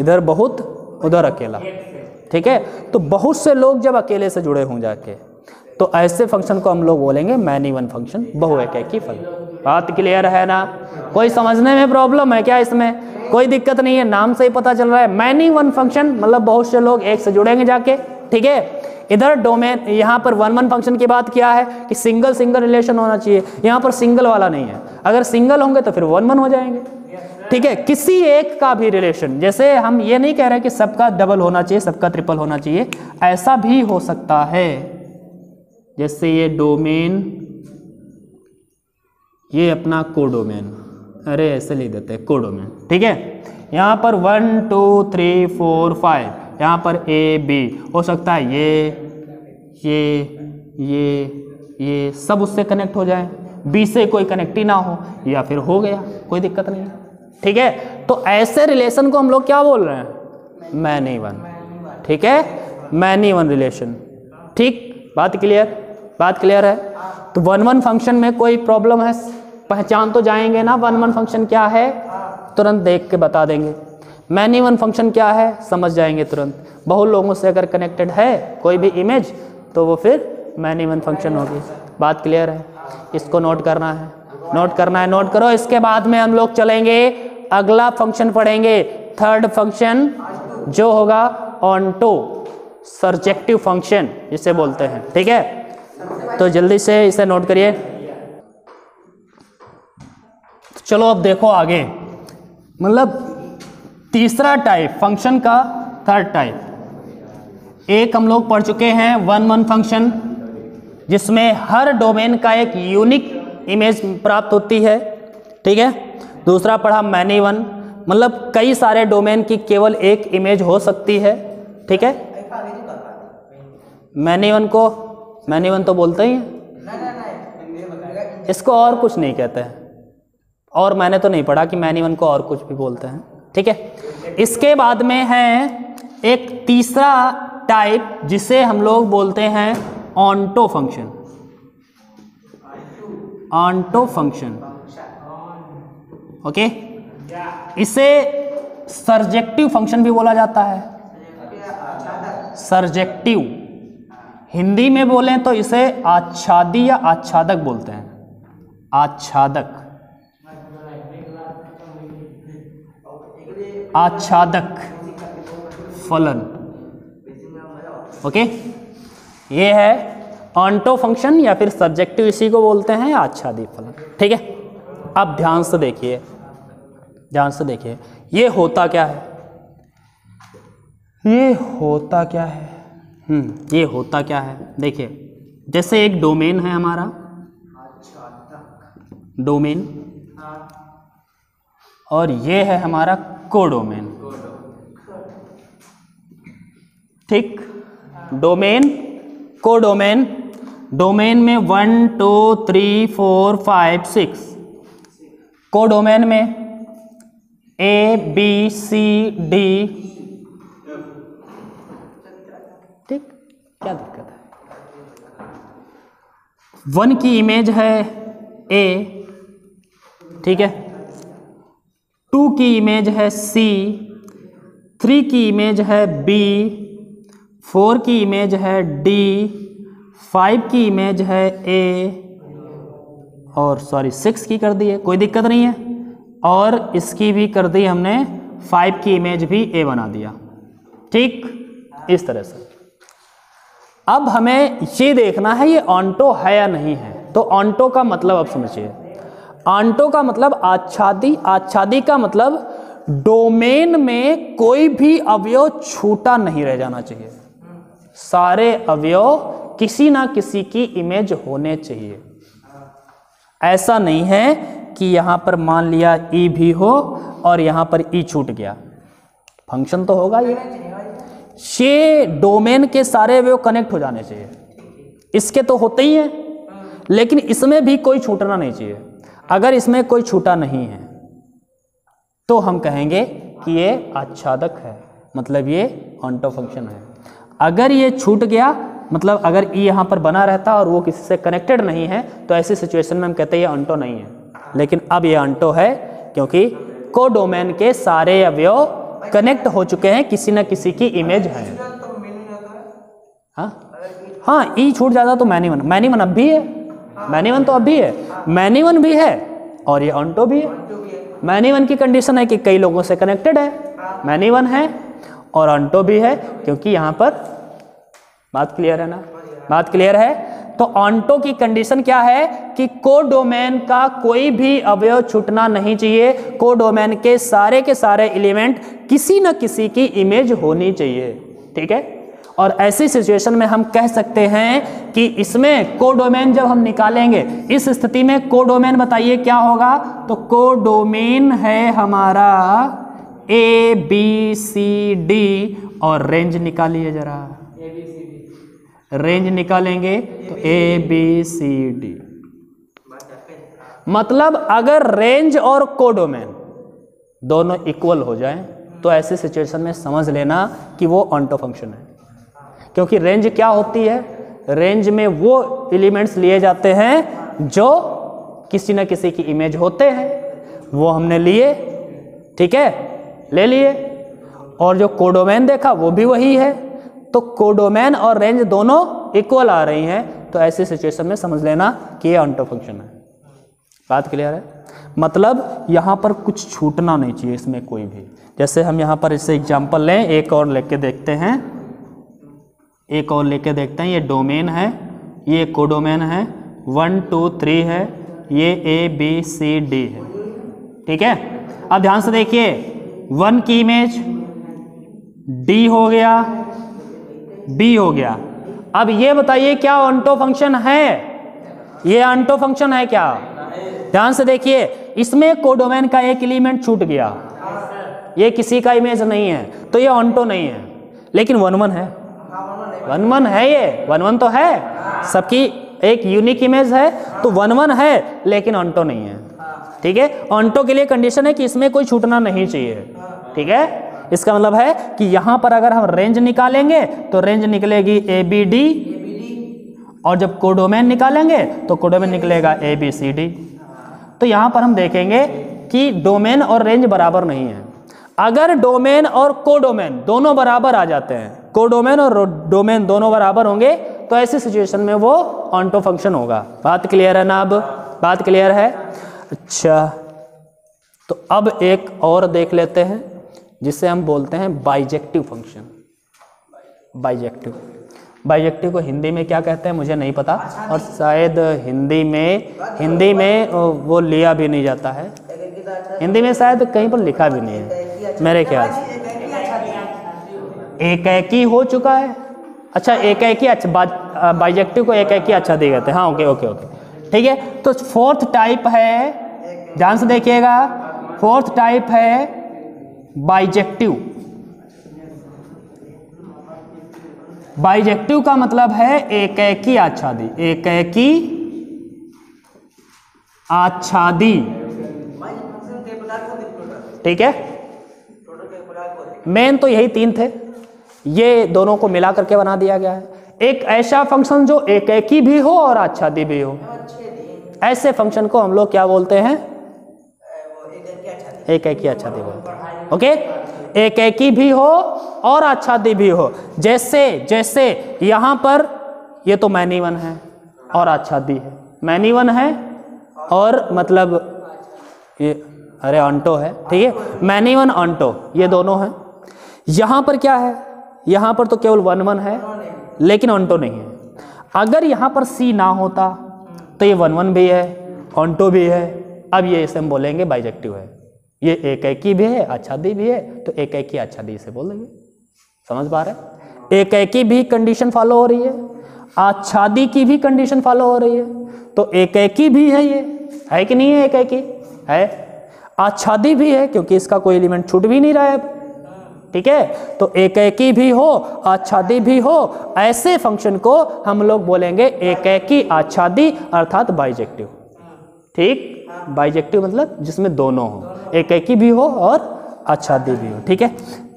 इधर बहुत उधर अकेला, ठीक है। तो बहुत से लोग जब अकेले से जुड़े हों जाके, तो ऐसे फंक्शन को हम लोग बोलेंगे मैनी वन फंक्शन, बहुएकैकी फंक्शन। बात क्लियर है ना? कोई समझने में प्रॉब्लम है क्या? इसमें कोई दिक्कत नहीं है, नाम से ही पता चल रहा है मैनी वन फंक्शन मतलब बहुत से लोग एक से जुड़ेंगे जाके। ठीक है, इधर डोमेन, यहाँ पर वन वन फंक्शन की बात क्या है कि सिंगल सिंगल रिलेशन होना चाहिए, यहाँ पर सिंगल वाला नहीं है। अगर सिंगल होंगे तो फिर वन वन हो जाएंगे। ठीक है, किसी एक का भी रिलेशन, जैसे हम ये नहीं कह रहे कि सबका डबल होना चाहिए, सबका ट्रिपल होना चाहिए, ऐसा भी हो सकता है। जैसे ये डोमेन, ये अपना कोडोमेन, अरे ऐसे लिख देते हैं कोडोमेन। ठीक है, यहाँ पर one two three four five, यहाँ पर ए बी हो सकता है, ये ये ये ये सब उससे कनेक्ट हो जाए, बी से कोई कनेक्ट ही ना हो, या फिर हो गया, कोई दिक्कत नहीं है। ठीक है, तो ऐसे रिलेशन को हम लोग क्या बोल रहे हैं? Many one. ठीक है, मैनी वन रिलेशन। ठीक, बात क्लियर? बात क्लियर है। तो वन वन फंक्शन में कोई प्रॉब्लम है? पहचान तो जाएंगे ना वन वन फंक्शन क्या है, तुरंत देख के बता देंगे। मैनी वन फंक्शन क्या है समझ जाएंगे तुरंत। बहुत लोगों से अगर कनेक्टेड है कोई भी इमेज तो वो फिर मैनी वन फंक्शन होगी। बात क्लियर है? इसको नोट करना है, नोट करना है, नोट करो। इसके बाद में हम लोग चलेंगे, अगला फंक्शन पढ़ेंगे, थर्ड फंक्शन जो होगा ऑन्टो सर्जेक्टिव फंक्शन जिसे बोलते हैं। ठीक है, तो जल्दी से इसे नोट करिए। चलो अब देखो आगे, मतलब तीसरा टाइप फंक्शन का, थर्ड टाइप। एक हम लोग पढ़ चुके हैं वन वन फंक्शन, जिसमें हर डोमेन का एक यूनिक इमेज प्राप्त होती है। ठीक है, दूसरा पढ़ा मैनी वन, मतलब कई सारे डोमेन की केवल एक इमेज हो सकती है। ठीक है, मैनी वन को मैनी वन तो बोलते ही हैं, इसको और कुछ नहीं कहते हैं, और मैंने तो नहीं पढ़ा कि मैनी वन को और कुछ भी बोलते हैं। ठीक है, इसके बाद में है एक तीसरा टाइप जिसे हम लोग बोलते हैं onto function. Onto function, okay, इसे सर्जेक्टिव फंक्शन भी बोला जाता है। सर्जेक्टिव, हिंदी में बोलें तो इसे आच्छादी या आच्छादक बोलते हैं। आच्छादक, आच्छादक फलन, ओके, ये है ऑन्टो फंक्शन या फिर सर्जेक्टिव, इसी को बोलते हैं आच्छादी फलन। ठीक है, अब ध्यान से देखिए, ध्यान से देखिए ये होता क्या है, ये होता क्या है, हम्म ये होता क्या है। देखिए, जैसे एक डोमेन है हमारा, डोमेन, और ये है हमारा कोडोमेन। ठीक, डोमेन, कोडोमेन, डोमेन में one two three four five six, कोडोमेन में ए बी सी डी। ठीक, क्या दिक्कत है? वन की इमेज है ए, ठीक है, टू की इमेज है सी, थ्री की इमेज है बी, फोर की इमेज है डी, फाइव की इमेज है ए, और सॉरी सिक्स की कर दी है, कोई दिक्कत नहीं है, और इसकी भी कर दी हमने, फाइव की इमेज भी ए बना दिया। ठीक, इस तरह से। अब हमें ये देखना है ये ऑन्टो है या नहीं है। तो ऑन्टो का मतलब आप समझिए, ऑन्टो का मतलब आच्छादी, आच्छादी का मतलब डोमेन में कोई भी अवयव छूटा नहीं रह जाना चाहिए, सारे अवयव किसी ना किसी की इमेज होने चाहिए। ऐसा नहीं है कि यहाँ पर मान लिया ई भी हो और यहाँ पर ई छूट गया, फंक्शन तो होगा ये। ये डोमेन के सारे अवयव कनेक्ट हो जाने चाहिए, इसके तो होते ही हैं, लेकिन इसमें भी कोई छूटना नहीं चाहिए। अगर इसमें कोई छूटा नहीं है तो हम कहेंगे कि ये आच्छादक है, मतलब ये ऑन्टो फंक्शन है। अगर ये छूट गया, मतलब अगर ई यहाँ पर बना रहता और वो किसी से कनेक्टेड नहीं है, तो ऐसी सिचुएशन में हम कहते हैं ये ऑन्टो नहीं है। लेकिन अब ये ऑन्टो है क्योंकि कोडोमेन के सारे अवयव कनेक्ट हो चुके हैं, किसी ना किसी की इमेज है। हाँ हाँ ई छूट जाता तो मैनी वन, मैनी वन अब भी है, मैनी वन तो अब भी है, मैनी वन भी है और ये ऑन्टो भी है। मैनी वन की कंडीशन है कि कई लोगों से कनेक्टेड है, मैनी वन है और ऑन्टो भी है क्योंकि यहाँ पर बात क्लियर है ना, बात क्लियर है। तो ऑन्टो की कंडीशन क्या है कि कोडोमेन का कोई भी अवयव छूटना नहीं चाहिए, कोडोमेन के सारे के सारे एलिमेंट किसी न किसी की इमेज होनी चाहिए, ठीक है। और ऐसी सिचुएशन में हम कह सकते हैं कि इसमें कोडोमेन जब हम निकालेंगे, इस स्थिति में कोडोमेन बताइए क्या होगा, तो कोडोमेन है हमारा ए बी सी डी और रेंज निकालिए जरा, रेंज निकालेंगे तो ए बी सी डी, मतलब अगर रेंज और कोडोमेन दोनों इक्वल हो जाएं तो ऐसी सिचुएशन में समझ लेना कि वो ऑन्टो फंक्शन है, क्योंकि रेंज क्या होती है, रेंज में वो एलिमेंट्स लिए जाते हैं जो किसी न किसी की इमेज होते हैं, वो हमने लिए, ठीक है, ले लिए। और जो कोडोमेन देखा वो भी वही है, तो कोडोमेन और रेंज दोनों इक्वल आ रही हैं तो ऐसी सिचुएशन में समझ लेना कि ये ऑन्टो फंक्शन है। बात क्लियर है, मतलब यहाँ पर कुछ छूटना नहीं चाहिए इसमें कोई भी। जैसे हम यहाँ पर इससे एग्जाम्पल लें, एक और लेके देखते हैं, एक और लेके देखते हैं। ये डोमेन है, ये कोडोमेन है, वन टू थ्री है, ये ए बी सी डी है, ठीक है। अब ध्यान से देखिए, वन की इमेज डी हो गया, बी हो गया। अब ये बताइए क्या ऑन्टो फंक्शन है, ये ऑन्टो फंक्शन है क्या? ध्यान से देखिए, इसमें कोडोमेन का एक एलिमेंट छूट गया, ये किसी का इमेज नहीं है तो ये ऑन्टो नहीं है, लेकिन वन वन है, वन वन है, ये वन वन तो है, सबकी एक यूनिक इमेज है तो वन वन है लेकिन ऑन्टो नहीं है, ठीक है। ऑन्टो के लिए कंडीशन है कि इसमें कोई छूटना नहीं चाहिए, ठीक है। इसका मतलब है कि यहाँ पर अगर हम रेंज निकालेंगे तो रेंज निकलेगी ए बी डी, और जब कोडोमेन निकालेंगे तो कोडोमेन निकलेगा ए बी सी डी। तो यहाँ पर हम देखेंगे कि डोमेन और रेंज बराबर नहीं है। अगर डोमेन और कोडोमेन दोनों बराबर आ जाते हैं, कोडोमेन और डोमेन दोनों बराबर होंगे तो ऐसी सिचुएशन में वो ऑन्टो फंक्शन होगा। बात क्लियर है ना, अब बात क्लियर है। अच्छा, तो अब एक और देख लेते हैं जिसे हम बोलते हैं बाइजेक्टिव फंक्शन। बाइजेक्टिव, बाइजेक्टिव को हिंदी में क्या कहते हैं मुझे नहीं पता, और शायद हिंदी में हिंदी में वो लिया भी नहीं जाता है, हिंदी में शायद कहीं पर लिखा भी नहीं है मेरे ख्याल से। एकैकी हो चुका है, अच्छा एकैकी, अच्छा बाइजेक्टिव को एकैकी अच्छा दी जाते हैं, हाँ ओके ओके ओके, ठीक है। तो फोर्थ टाइप है, ध्यान से देखिएगा, फोर्थ टाइप है बाइजेक्टिव। बाइजेक्टिव का मतलब है एकैकी आच्छादी, एकैकी आच्छादी, ठीक है। मेन तो यही तीन थे, ये दोनों को मिला करके बना दिया गया है। एक ऐसा फंक्शन जो एकैकी भी हो और आच्छादी भी हो, ऐसे फंक्शन को हम लोग क्या बोलते हैं, एकैकी आच्छादी बोलते हैं, ओके okay? एकैकी भी हो और आच्छादी भी हो। जैसे जैसे यहाँ पर ये तो मैनी वन है और आच्छादी है, मैनी वन है और मतलब ये अरे ऑन्टो है, ठीक है, मैनी वन ऑन्टो ये दोनों हैं। यहाँ पर क्या है, यहाँ पर तो केवल वन वन है लेकिन ऑन्टो नहीं है। अगर यहाँ पर सी ना होता तो ये वन वन भी है ऑन्टो भी है, अब ये इसे हम बोलेंगे बाइजेक्टिव है, ये एकैकी भी है आच्छादी भी है तो एकैकी आच्छादी इसे बोल देंगे। समझ पा रहे, एकैकी भी कंडीशन फॉलो हो रही है, आच्छादी की भी कंडीशन फॉलो हो रही है, तो एकैकी भी है, ये है कि नहीं है, एकैकी है, आच्छादी भी है क्योंकि इसका कोई एलिमेंट छूट भी नहीं रहा है, ठीक है। तो एकैकी भी हो आच्छादी भी हो, ऐसे फंक्शन को हम लोग बोलेंगे एकैकी आच्छादी अर्थात बाइजेक्टिव, ठीक। बाइजेक्टिव मतलब जिसमें दोनों हो, एकैकी भी हो और आच्छादी भी हो, ठीक है।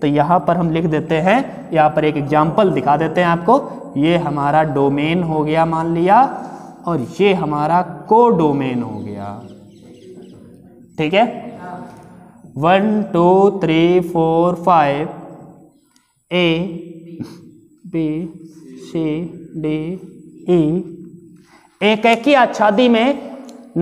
तो यहाँ पर हम लिख देते हैं, यहाँ पर एक एग्जाम्पल दिखा देते हैं आपको। ये हमारा डोमेन हो गया मान लिया, और ये हमारा कोडोमेन हो गया, ठीक है। One two three four five A B C D E एकैकी आच्छादी में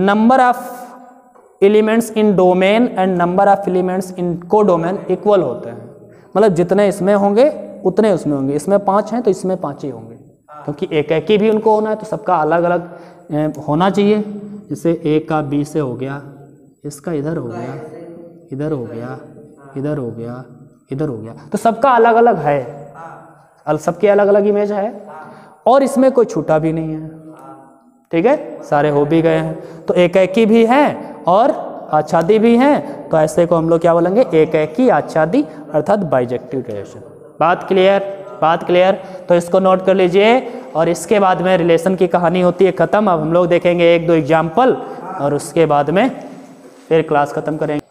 number of elements in domain and number of elements in कोडोमेन equal होते हैं। मतलब जितने इसमें होंगे उतने उसमें होंगे, इसमें पांच हैं तो इसमें पांच ही होंगे, क्योंकि एकैकी भी उनको होना है तो सबका अलग अलग होना चाहिए। जैसे ए का बी से हो गया, इसका इधर हो गया, इधर हो गया, इधर हो गया, इधर हो गया, तो सबका अलग अलग है, सबके अलग अलग इमेज है और इसमें कोई छूटा भी नहीं है। ठीक है, सारे हो भी गए हैं तो एकैकी भी हैं और आच्छादी भी हैं, तो ऐसे को हम लोग क्या बोलेंगे, एकैकी आच्छादी अर्थात बाइजेक्टिव रिलेशन। बात क्लियर, बात क्लियर। तो इसको नोट कर लीजिए और इसके बाद में रिलेशन की कहानी होती है खत्म। अब हम लोग देखेंगे एक दो एग्जाम्पल और उसके बाद में फिर क्लास खत्म करेंगे।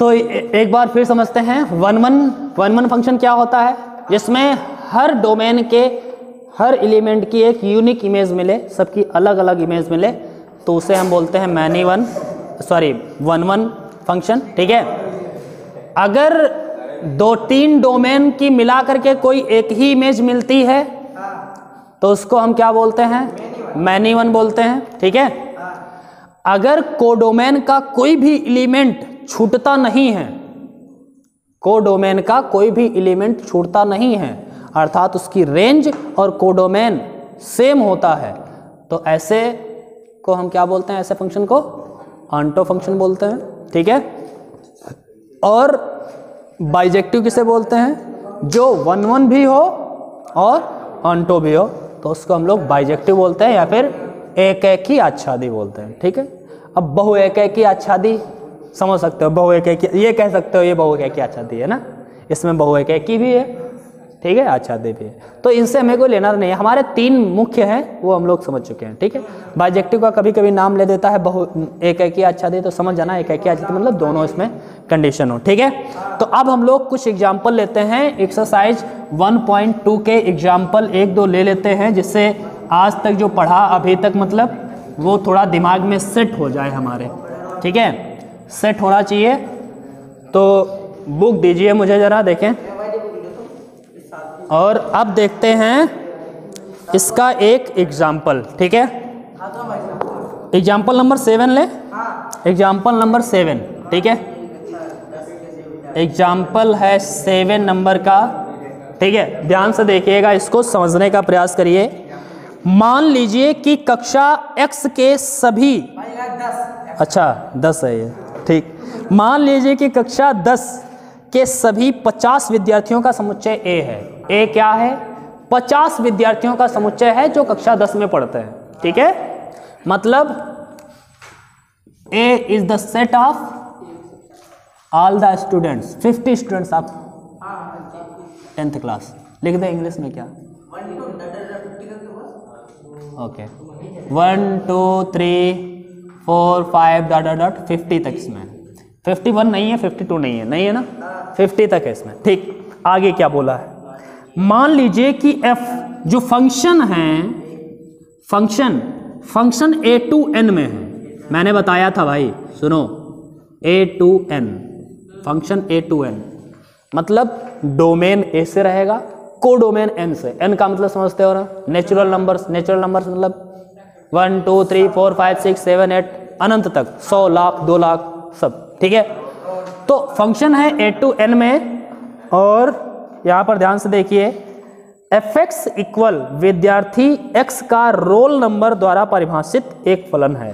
तो एक बार फिर समझते हैं one one one one function क्या होता है, जिसमें हर डोमेन के हर एलिमेंट की एक यूनिक इमेज मिले, सबकी अलग अलग इमेज मिले, तो उसे हम बोलते हैं many one sorry one one function. ठीक है, अगर दो तीन डोमेन की मिला करके कोई एक ही इमेज मिलती है तो उसको हम क्या बोलते हैं, मैनी वन बोलते हैं। ठीक है, अगर कोडोमेन का कोई भी एलिमेंट छूटता नहीं है, कोडोमेन का कोई भी एलिमेंट छूटता नहीं है अर्थात उसकी रेंज और कोडोमेन सेम होता है, तो ऐसे को हम क्या बोलते हैं, ऐसे फंक्शन को ऑन्टो फंक्शन बोलते हैं। ठीक है, और बाइजेक्टिव किसे बोलते हैं, जो वन वन भी हो और ऑन्टो भी हो, तो उसको हम लोग बाइजेक्टिव बोलते हैं या फिर एक एक ही आच्छादी बोलते हैं। ठीक है, अब बहु एक एक ही आच्छादी समझ सकते हो, बहु एक एक ये कह सकते हो, ये बहु एक एक आच्छादी है ना, इसमें बहु एक एक ही भी है, ठीक है, आच्छादी भी है, तो इनसे हमें कोई लेना नहीं है। हमारे तीन मुख्य हैं वो हम लोग समझ चुके हैं। ठीक है, बाइजेक्टिव का कभी कभी नाम ले देता है बहु एक एक ही आच्छादी, तो समझ जाना एक एक ही आच्छादी मतलब दोनों इसमें कंडीशन हो। ठीक है, तो अब हम लोग कुछ एग्जाम्पल लेते हैं, एक्सरसाइज वन पॉइंट टू के एग्जाम्पल एक दो ले लेते हैं, जिससे आज तक जो पढ़ा अभी तक मतलब वो थोड़ा दिमाग में सेट हो जाए हमारे। ठीक है, सेट होना चाहिए, तो बुक दीजिए मुझे ज़रा देखें। और अब देखते हैं इसका एक एग्जाम्पल। ठीक है, एग्जाम्पल नंबर सेवन ले, एग्जाम्पल नंबर सेवन। ठीक है, एग्जाम्पल है सेवन नंबर का। ठीक है, ध्यान से देखिएगा, इसको समझने का प्रयास करिए। मान लीजिए कि कक्षा एक्स के सभी अच्छा दस है ये, ठीक, मान लीजिए कि कक्षा दस के सभी पचास विद्यार्थियों का समुच्चय ए है। ए क्या है, पचास विद्यार्थियों का समुच्चय है जो कक्षा दस में पढ़ते हैं। ठीक है, मतलब A is the set of all the students, fifty students of tenth class. लिख दें इंग्लिश में क्या, okay, one two three four five dot dot dot fifty तक। इसमें फिफ्टी वन नहीं है, फिफ्टी टू नहीं है, नहीं है ना, फिफ्टी तक है इसमें। ठीक, आगे क्या बोला है, मान लीजिए कि f जो फंक्शन है, function function a to n में है। मैंने बताया था भाई, सुनो, a to n function a to n मतलब डोमेन a से रहेगा, कोडोमेन n से। n का मतलब समझते हो ना, नेचुरल नंबर्स, नेचुरल नंबर्स मतलब one two three four five six seven eight अनंत तक, सौ लाख दो लाख सब। ठीक है, तो फंक्शन है ए टू एन में, और यहाँ पर ध्यान से देखिए, एफ एक्स इक्वल विद्यार्थी एक्स का रोल नंबर द्वारा परिभाषित एक फलन है।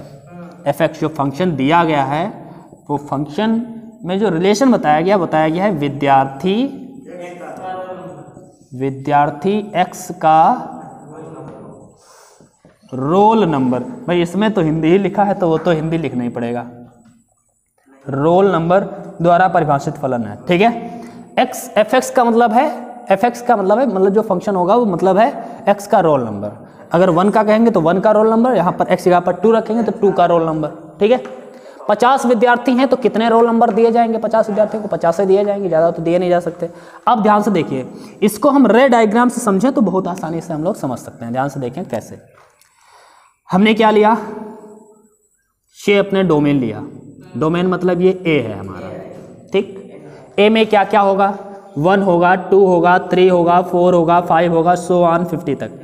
एफ एक्स जो फंक्शन दिया गया है, वो फंक्शन में जो रिलेशन बताया गया बताया गया है विद्यार्थी विद्यार्थी एक्स का रोल नंबर। भाई इसमें तो हिंदी ही लिखा है तो वो तो हिंदी लिखना ही पड़ेगा, रोल नंबर द्वारा परिभाषित फलन है। ठीक है, एक्स एफ एक्स का मतलब है, एफ एक्स का मतलब है मतलब जो फंक्शन होगा वो मतलब है एक्स का रोल नंबर। अगर वन का कहेंगे तो वन का रोल नंबर, यहाँ पर एक्स की जगह पर टू रखेंगे तो टू का रोल नंबर। ठीक है, पचास विद्यार्थी हैं तो कितने रोल नंबर दिए जाएंगे, पचास विद्यार्थियों को पचास से दिए जाएंगे, ज़्यादा तो दिए नहीं जा सकते। अब ध्यान से देखिए, इसको हम रे डायग्राम से समझें तो बहुत आसानी से हम लोग समझ सकते हैं। ध्यान से देखें कैसे, हमने क्या लिया, छः अपने डोमेन लिया, डोमेन मतलब ये ए है हमारा। ठीक, ए में क्या क्या होगा, वन होगा, टू होगा, थ्री होगा, फोर होगा, फाइव होगा, सो ऑन फिफ्टी तक।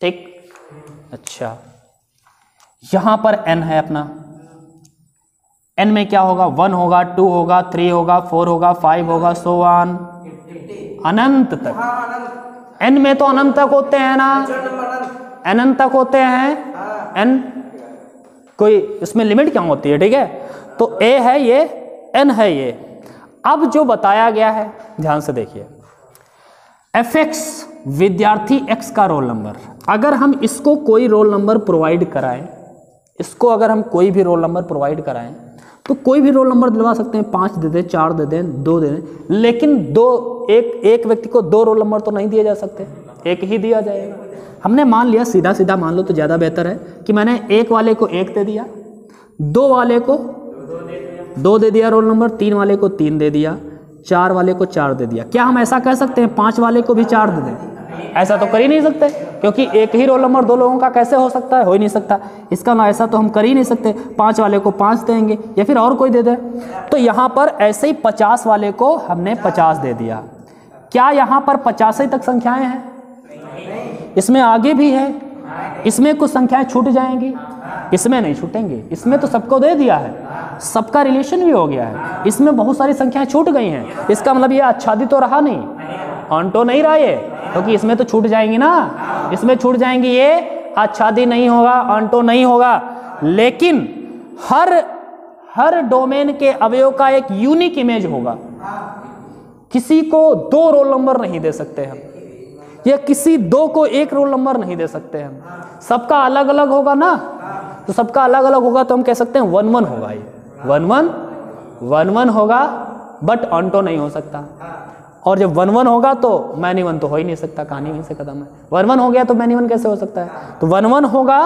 ठीक, अच्छा यहाँ पर एन है अपना, एन में क्या होगा, वन होगा, टू होगा, थ्री होगा, फोर होगा, फाइव होगा, सो ऑन अनंत तक। एन में तो अनंत तक होते हैं ना, अनंत तक होते हैं। एन कोई इसमें लिमिट क्या होती है? ठीक है, तो ए है ये, एन है ये। अब जो बताया गया है ध्यान से देखिए, एफ एक्स विद्यार्थी एक्स का रोल नंबर, अगर हम इसको कोई रोल नंबर प्रोवाइड कराएं, इसको अगर हम कोई भी रोल नंबर प्रोवाइड कराएं तो कोई भी रोल नंबर दिलवा सकते हैं, पाँच दे दें, चार दे दें, दो दे दें, लेकिन दो एक एक व्यक्ति को दो रोल नंबर तो नहीं दिए जा सकते, एक ही दिया जाएगा। हमने मान लिया, सीधा सीधा मान लो तो ज़्यादा बेहतर है, कि मैंने एक वाले को एक दे दिया, दो वाले को दो दे दिया रोल नंबर, तीन वाले को तीन दे दिया, चार वाले को चार दे दिया। क्या हम ऐसा कह सकते हैं पाँच वाले को भी चार दे दें? ऐसा तो कर ही नहीं सकते, क्योंकि एक ही रोल नंबर दो लोगों का कैसे हो सकता है, हो ही नहीं सकता। इसका ना ऐसा तो हम कर ही नहीं सकते, पाँच वाले को पाँच देंगे या फिर और कोई दे दे। तो यहाँ पर ऐसे ही पचास वाले को हमने पचास दे दिया। क्या यहाँ पर पचास ही तक संख्याएँ हैं? इसमें आगे भी है, इसमें कुछ संख्याएँ छूट जाएंगी, इसमें नहीं छूटेंगी, इसमें तो सबको दे दिया है, सबका रिलेशन भी हो गया है, इसमें बहुत सारी संख्याएं छूट गई हैं। इसका मतलब ये आच्छादित तो रहा नहीं, ऑन तो नहीं रहा ये, क्योंकि तो इसमें तो छूट जाएंगी ना, इसमें छूट जाएंगी, ये आच्छादित नहीं होगा, ऑन तो नहीं होगा। लेकिन हर हर डोमेन के अवयव का एक यूनिक इमेज होगा, किसी को दो रोल नंबर नहीं दे सकते हम, या किसी दो को एक रोल नंबर नहीं दे सकते हम, सबका अलग अलग होगा ना। तो सबका अलग अलग होगा तो हम कह सकते हैं वन वन होगा, ये वन वन वन वन होगा, बट ऑन्टो नहीं हो सकता। और जब वन वन होगा तो मैनी वन तो हो ही नहीं सकता, कहानी वहीं से खत्म है। वन वन हो गया तो मैनी वन कैसे हो सकता है? तो वन वन होगा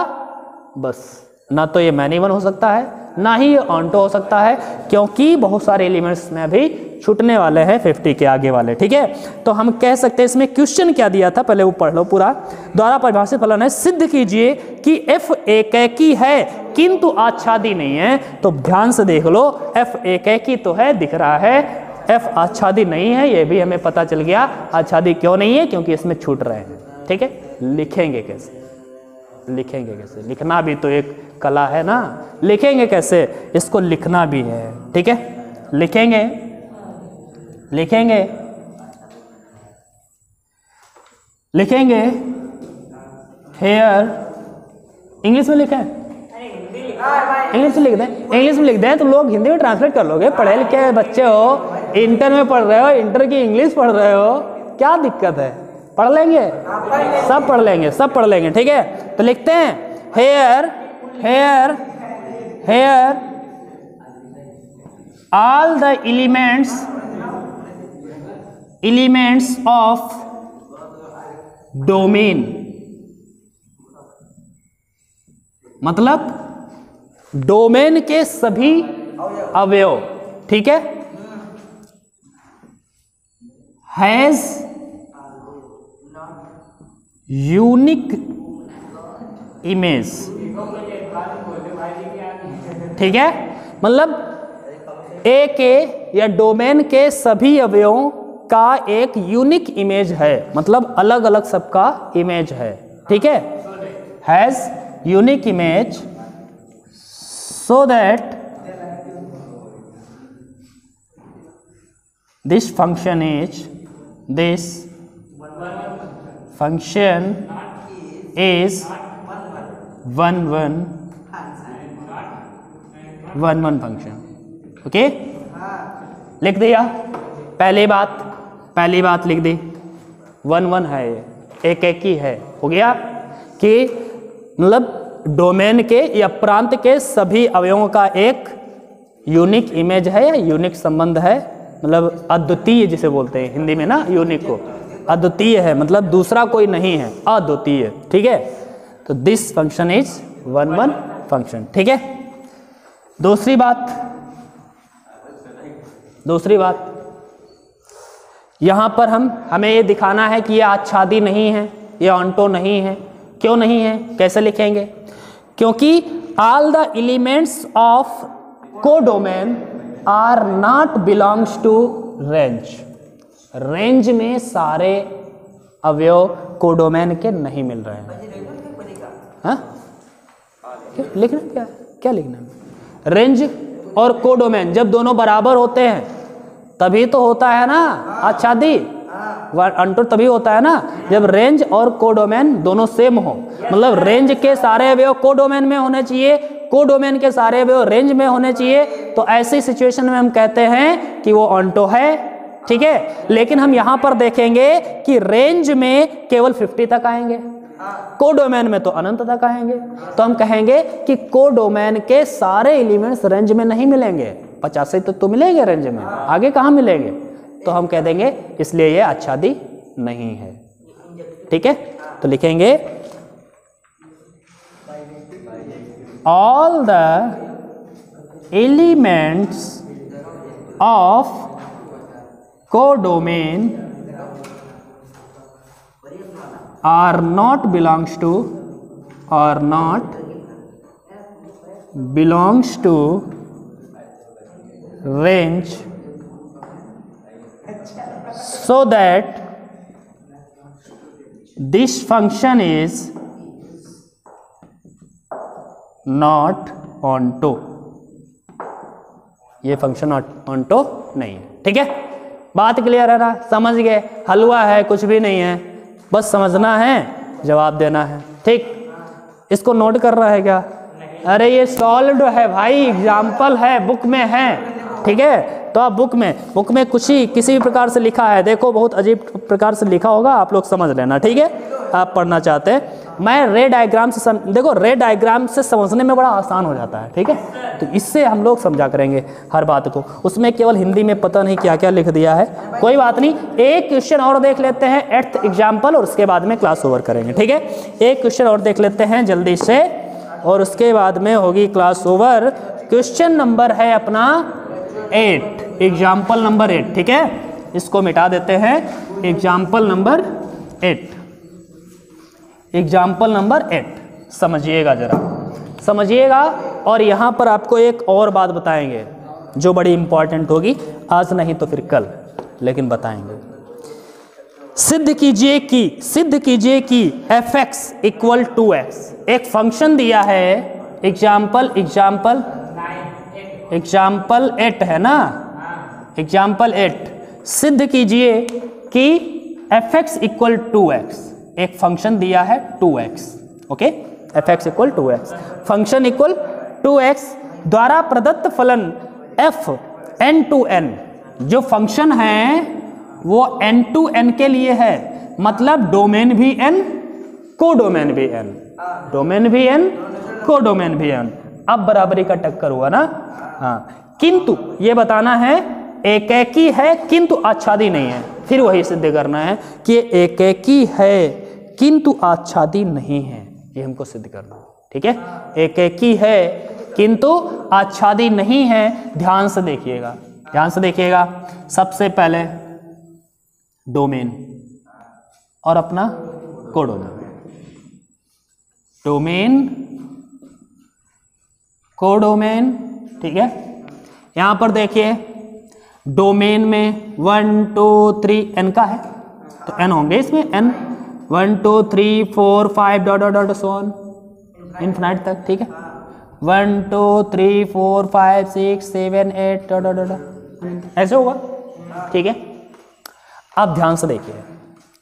बस, ना तो ये मैनी वन हो सकता है, ना ही ये ऑन्टो हो सकता है, क्योंकि बहुत सारे एलिमेंट्स में अभी छूटने वाले हैं फिफ्टी के आगे वाले। ठीक है, तो हम कह सकते हैं इसमें क्वेश्चन क्या दिया था पहले वो पढ़ लो पूरा। द्वारा परिभाषित फलन है, सिद्ध कीजिए कि एफ एकैकी है किंतु आच्छादी नहीं है। तो ध्यान से देख लो, एफ एकैकी तो है, दिख रहा है, एफ आच्छादी नहीं है, ये भी हमें पता चल गया। आच्छादी क्यों नहीं है? क्योंकि इसमें छूट रहे हैं। ठीक है, लिखेंगे कैसे? लिखेंगे कैसे? लिखना भी तो एक कला है ना, लिखेंगे कैसे? इसको लिखना भी है। ठीक है, लिखेंगे लिखेंगे लिखेंगे हेयर, इंग्लिश में लिखें, इंग्लिश में लिख दें, इंग्लिश में लिख दें तो लोग हिंदी में ट्रांसलेट कर लोगे। पढ़े लिखे बच्चे हो, इंटर में पढ़ रहे हो, इंटर की इंग्लिश पढ़ रहे हो, क्या दिक्कत है, पढ़ लेंगे, सब पढ़ लेंगे, सब पढ़ लेंगे। ठीक है, तो लिखते हैं here here here all the elements elements of domain, मतलब डोमेन के सभी अवयव। ठीक है, हैज यूनिक इमेज। ठीक है, मतलब ए के या डोमेन के सभी अवयवों का एक यूनिक इमेज है, मतलब अलग अलग सबका इमेज है। ठीक है, has unique image so that this function is this function is one one one one function. Okay, लिख दिया पहली बात, पहली बात लिख दी, वन वन है, एक एक ही है। हो गया कि मतलब डोमेन के या प्रांत के सभी अवयवों का एक यूनिक इमेज है या यूनिक संबंध है, मतलब अद्वितीय जिसे बोलते हैं हिंदी में ना, यूनिक को अद्वितीय है, मतलब दूसरा कोई नहीं है, अद्वितीय। ठीक है, तो this function is one one function. ठीक है, दूसरी बात, दूसरी बात यहाँ पर हम हमें ये दिखाना है कि ये आच्छादी नहीं है, ये ऑन्टो नहीं है। क्यों नहीं है? कैसे लिखेंगे? क्योंकि all the elements of कोडोमेन are not belongs to range, range में सारे अवयव कोडोमैन के नहीं मिल रहे हैं। लिखना क्या क्या लिखना, रेंज और कोडोमैन जब दोनों बराबर होते हैं तभी तो होता है ना आच्छादी अंटो, तभी होता है ना जब रेंज और कोडोमैन दोनों सेम हो। मतलब रेंज के सारे अवयव कोडोमैन में होने चाहिए, कोडोमैन के सारे अवयव रेंज में होने चाहिए, तो ऐसी सिचुएशन में हम कहते हैं कि वो अंटो है। ठीक है, लेकिन हम यहां पर देखेंगे कि रेंज में केवल पचास तक आएंगे, कोडोमैन में तो अनंत तक आएंगे, तो हम कहेंगे कि कोडोमैन के सारे एलिमेंट्स रेंज में नहीं मिलेंगे, पचासी तो, तो मिलेंगे रेंज में, आगे कहाँ मिलेंगे, तो हम कह देंगे इसलिए ये आच्छादी नहीं है। ठीक है, तो लिखेंगे all the elements of कोडोमेन are not belongs to are not belongs to range so that this function is not onto, ये फंक्शन onto नहीं है। ठीक है, बात क्लियर है ना, समझ गए, हलवा है कुछ भी नहीं है, बस समझना है जवाब देना है। ठीक, इसको नोट कर रहा है क्या? अरे ये सॉल्व्ड है भाई, एग्जाम्पल है, बुक में है। ठीक है, तो आप बुक में बुक में कुछ ही किसी भी प्रकार से लिखा है, देखो बहुत अजीब प्रकार से लिखा होगा, आप लोग समझ लेना। ठीक है, आप पढ़ना चाहते हैं, मैं रे डायग्राम से सम... देखो रे डायग्राम से समझने में बड़ा आसान हो जाता है। ठीक है, तो इससे हम लोग समझा करेंगे हर बात को, उसमें केवल हिंदी में पता नहीं क्या क्या लिख दिया है, कोई बात नहीं। एक क्वेश्चन और देख लेते हैं, एट्थ एग्जाम्पल, और उसके बाद में क्लास ओवर करेंगे। ठीक है, एक क्वेश्चन और देख लेते हैं जल्दी से, और उसके बाद में होगी क्लास ओवर। क्वेश्चन नंबर है अपना एट, एग्जाम्पल नंबर एट। ठीक है, इसको मिटा देते हैं, example number eight, example number eight, समझिएगा जरा, समझिएगा। और यहाँ पर आपको एक और बात बताएंगे जो बड़ी इंपॉर्टेंट होगी, आज नहीं तो फिर कल, लेकिन बताएंगे। सिद्ध कीजिए कि सिद्ध कीजिए कि F X equal to X, एक फंक्शन दिया है, एग्जाम्पल एग्जाम्पल एग्जाम्पल एट है ना, एग्जाम्पल एट। सिद्ध कीजिए कि F X equal to X, एक फंक्शन दिया है two X, okay, F X equal to X, function equal to X द्वारा प्रदत्त फलन एफ एन टू एन, जो फंक्शन है वो एन टू एन के लिए है, मतलब डोमेन भी एन, कोडोमेन भी एन, डोमेन भी एन, कोडोमेन भी एन, अब बराबरी का टक्कर हुआ ना। हाँ, किंतु ये बताना है एकेकी है किंतु आच्छादी नहीं है, फिर वही सिद्ध करना है कि एकेकी है किंतु आच्छादी नहीं है, ये हमको सिद्ध करना है। ठीक है, एकेकी है किंतु आच्छादी नहीं है, ध्यान से देखिएगा, ध्यान से देखिएगा। सबसे पहले डोमेन और अपना कोडोमेन, डोमेन कोडोमेन। ठीक है, यहां पर देखिए डोमेन में वन टू थ्री एन का है तो एन होंगे इसमें, N one two three four five dot dot dot so on infinite तक। ठीक है, one two three four five six seven eight dot dot dot ऐसे होगा। ठीक है, अब ध्यान से देखिए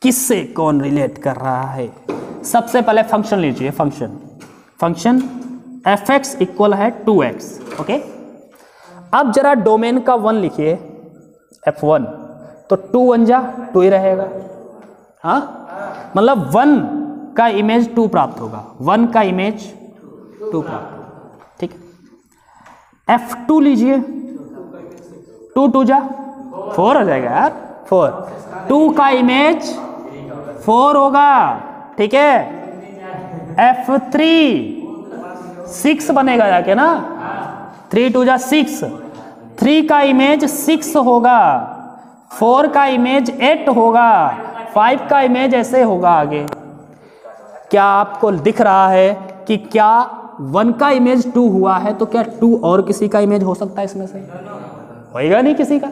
किससे कौन रिलेट कर रहा है। सबसे पहले फंक्शन लीजिए, function function F X equal है टू एक्स, ओके। अब जरा डोमेन का वन लिखिए, एफ वन, तो टू वन जा टू ही रहेगा, हाँ, मतलब वन का इमेज टू प्राप्त होगा, वन का इमेज टू प्राप्त होगा। ठीक है, एफ टू लीजिए, टू टू जा फोर हो जाएगा यार, फोर, टू का इमेज फोर होगा। ठीक है, एफ थ्री सिक्स बनेगा जाके ना, थ्री टू जा सिक्स, थ्री का इमेज सिक्स होगा, फोर का इमेज एट होगा, फाइव का इमेज ऐसे होगा आगे। क्या आपको दिख रहा है कि क्या वन का इमेज टू हुआ है, तो क्या टू और किसी का इमेज हो सकता है इसमें से? होएगा नहीं किसी का।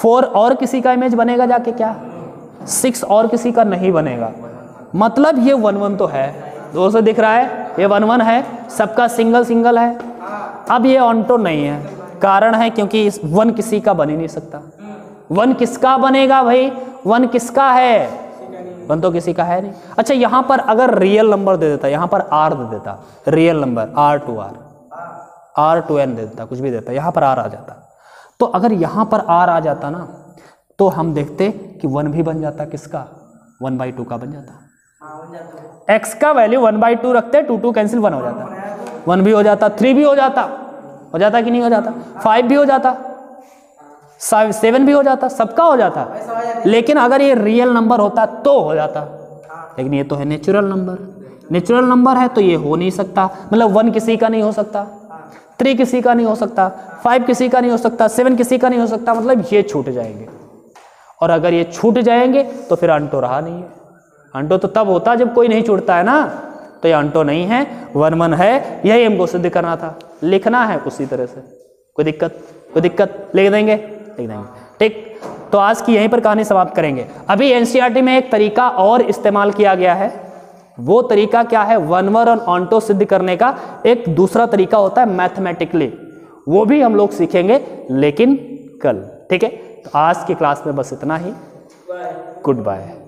फोर और किसी का इमेज बनेगा जाके क्या, सिक्स और किसी का नहीं बनेगा। मतलब ये वन वन तो है, जोर से दिख रहा है ये वन वन है, सबका सिंगल सिंगल है। अब ये ऑन्टो नहीं है, कारण है क्योंकि इस वन किसी का बन ही नहीं सकता। वन किसका बनेगा भाई, वन किसका है, वन तो किसी का है नहीं। अच्छा यहाँ पर अगर रियल नंबर दे देता, यहाँ पर आर दे देता, real number R to R R to N दे देता, कुछ भी देता, यहाँ पर आर आ जाता, तो अगर यहाँ पर आर आ जाता ना तो हम देखते कि वन भी बन जाता, किसका, वन बाई टू का बन जाता। एक्स का वैल्यू वन बाई टू रखते हैं, टू टू कैंसिल वन हो जाता, वन भी हो जाता, थ्री भी हो जाता, हो जाता कि नहीं हो जाता, फाइव भी हो जाता, सेवन भी हो जाता, सबका हो जाता। लेकिन अगर ये रियल नंबर होता तो हो जाता, लेकिन ये तो है नेचुरल नंबर, नेचुरल नंबर है तो ये हो नहीं सकता। मतलब वन किसी का नहीं हो सकता, थ्री किसी का नहीं हो सकता, फाइव किसी का नहीं हो सकता, सेवन किसी का नहीं हो सकता, मतलब ये छूट जाएंगे। और अगर ये छूट जाएंगे तो फिर अंटो रहा नहीं है। अंटो तो तब होता जब कोई नहीं छूटता है ना, तो ये अंटो नहीं है, वन वन है, यही हमको सिद्ध करना था। लिखना है उसी तरह से, कोई दिक्कत कोई दिक्कत लिख देंगे लिख देंगे ठीक। तो आज की यहीं पर कहानी समाप्त करेंगे। अभी एनसीईआरटी में एक तरीका और इस्तेमाल किया गया है, वो तरीका क्या है, वन वन और ऑन्टो सिद्ध करने का एक दूसरा तरीका होता है मैथमेटिकली, वो भी हम लोग सीखेंगे लेकिन कल, ठीक है। तो आज की क्लास में बस इतना ही, गुड बाय।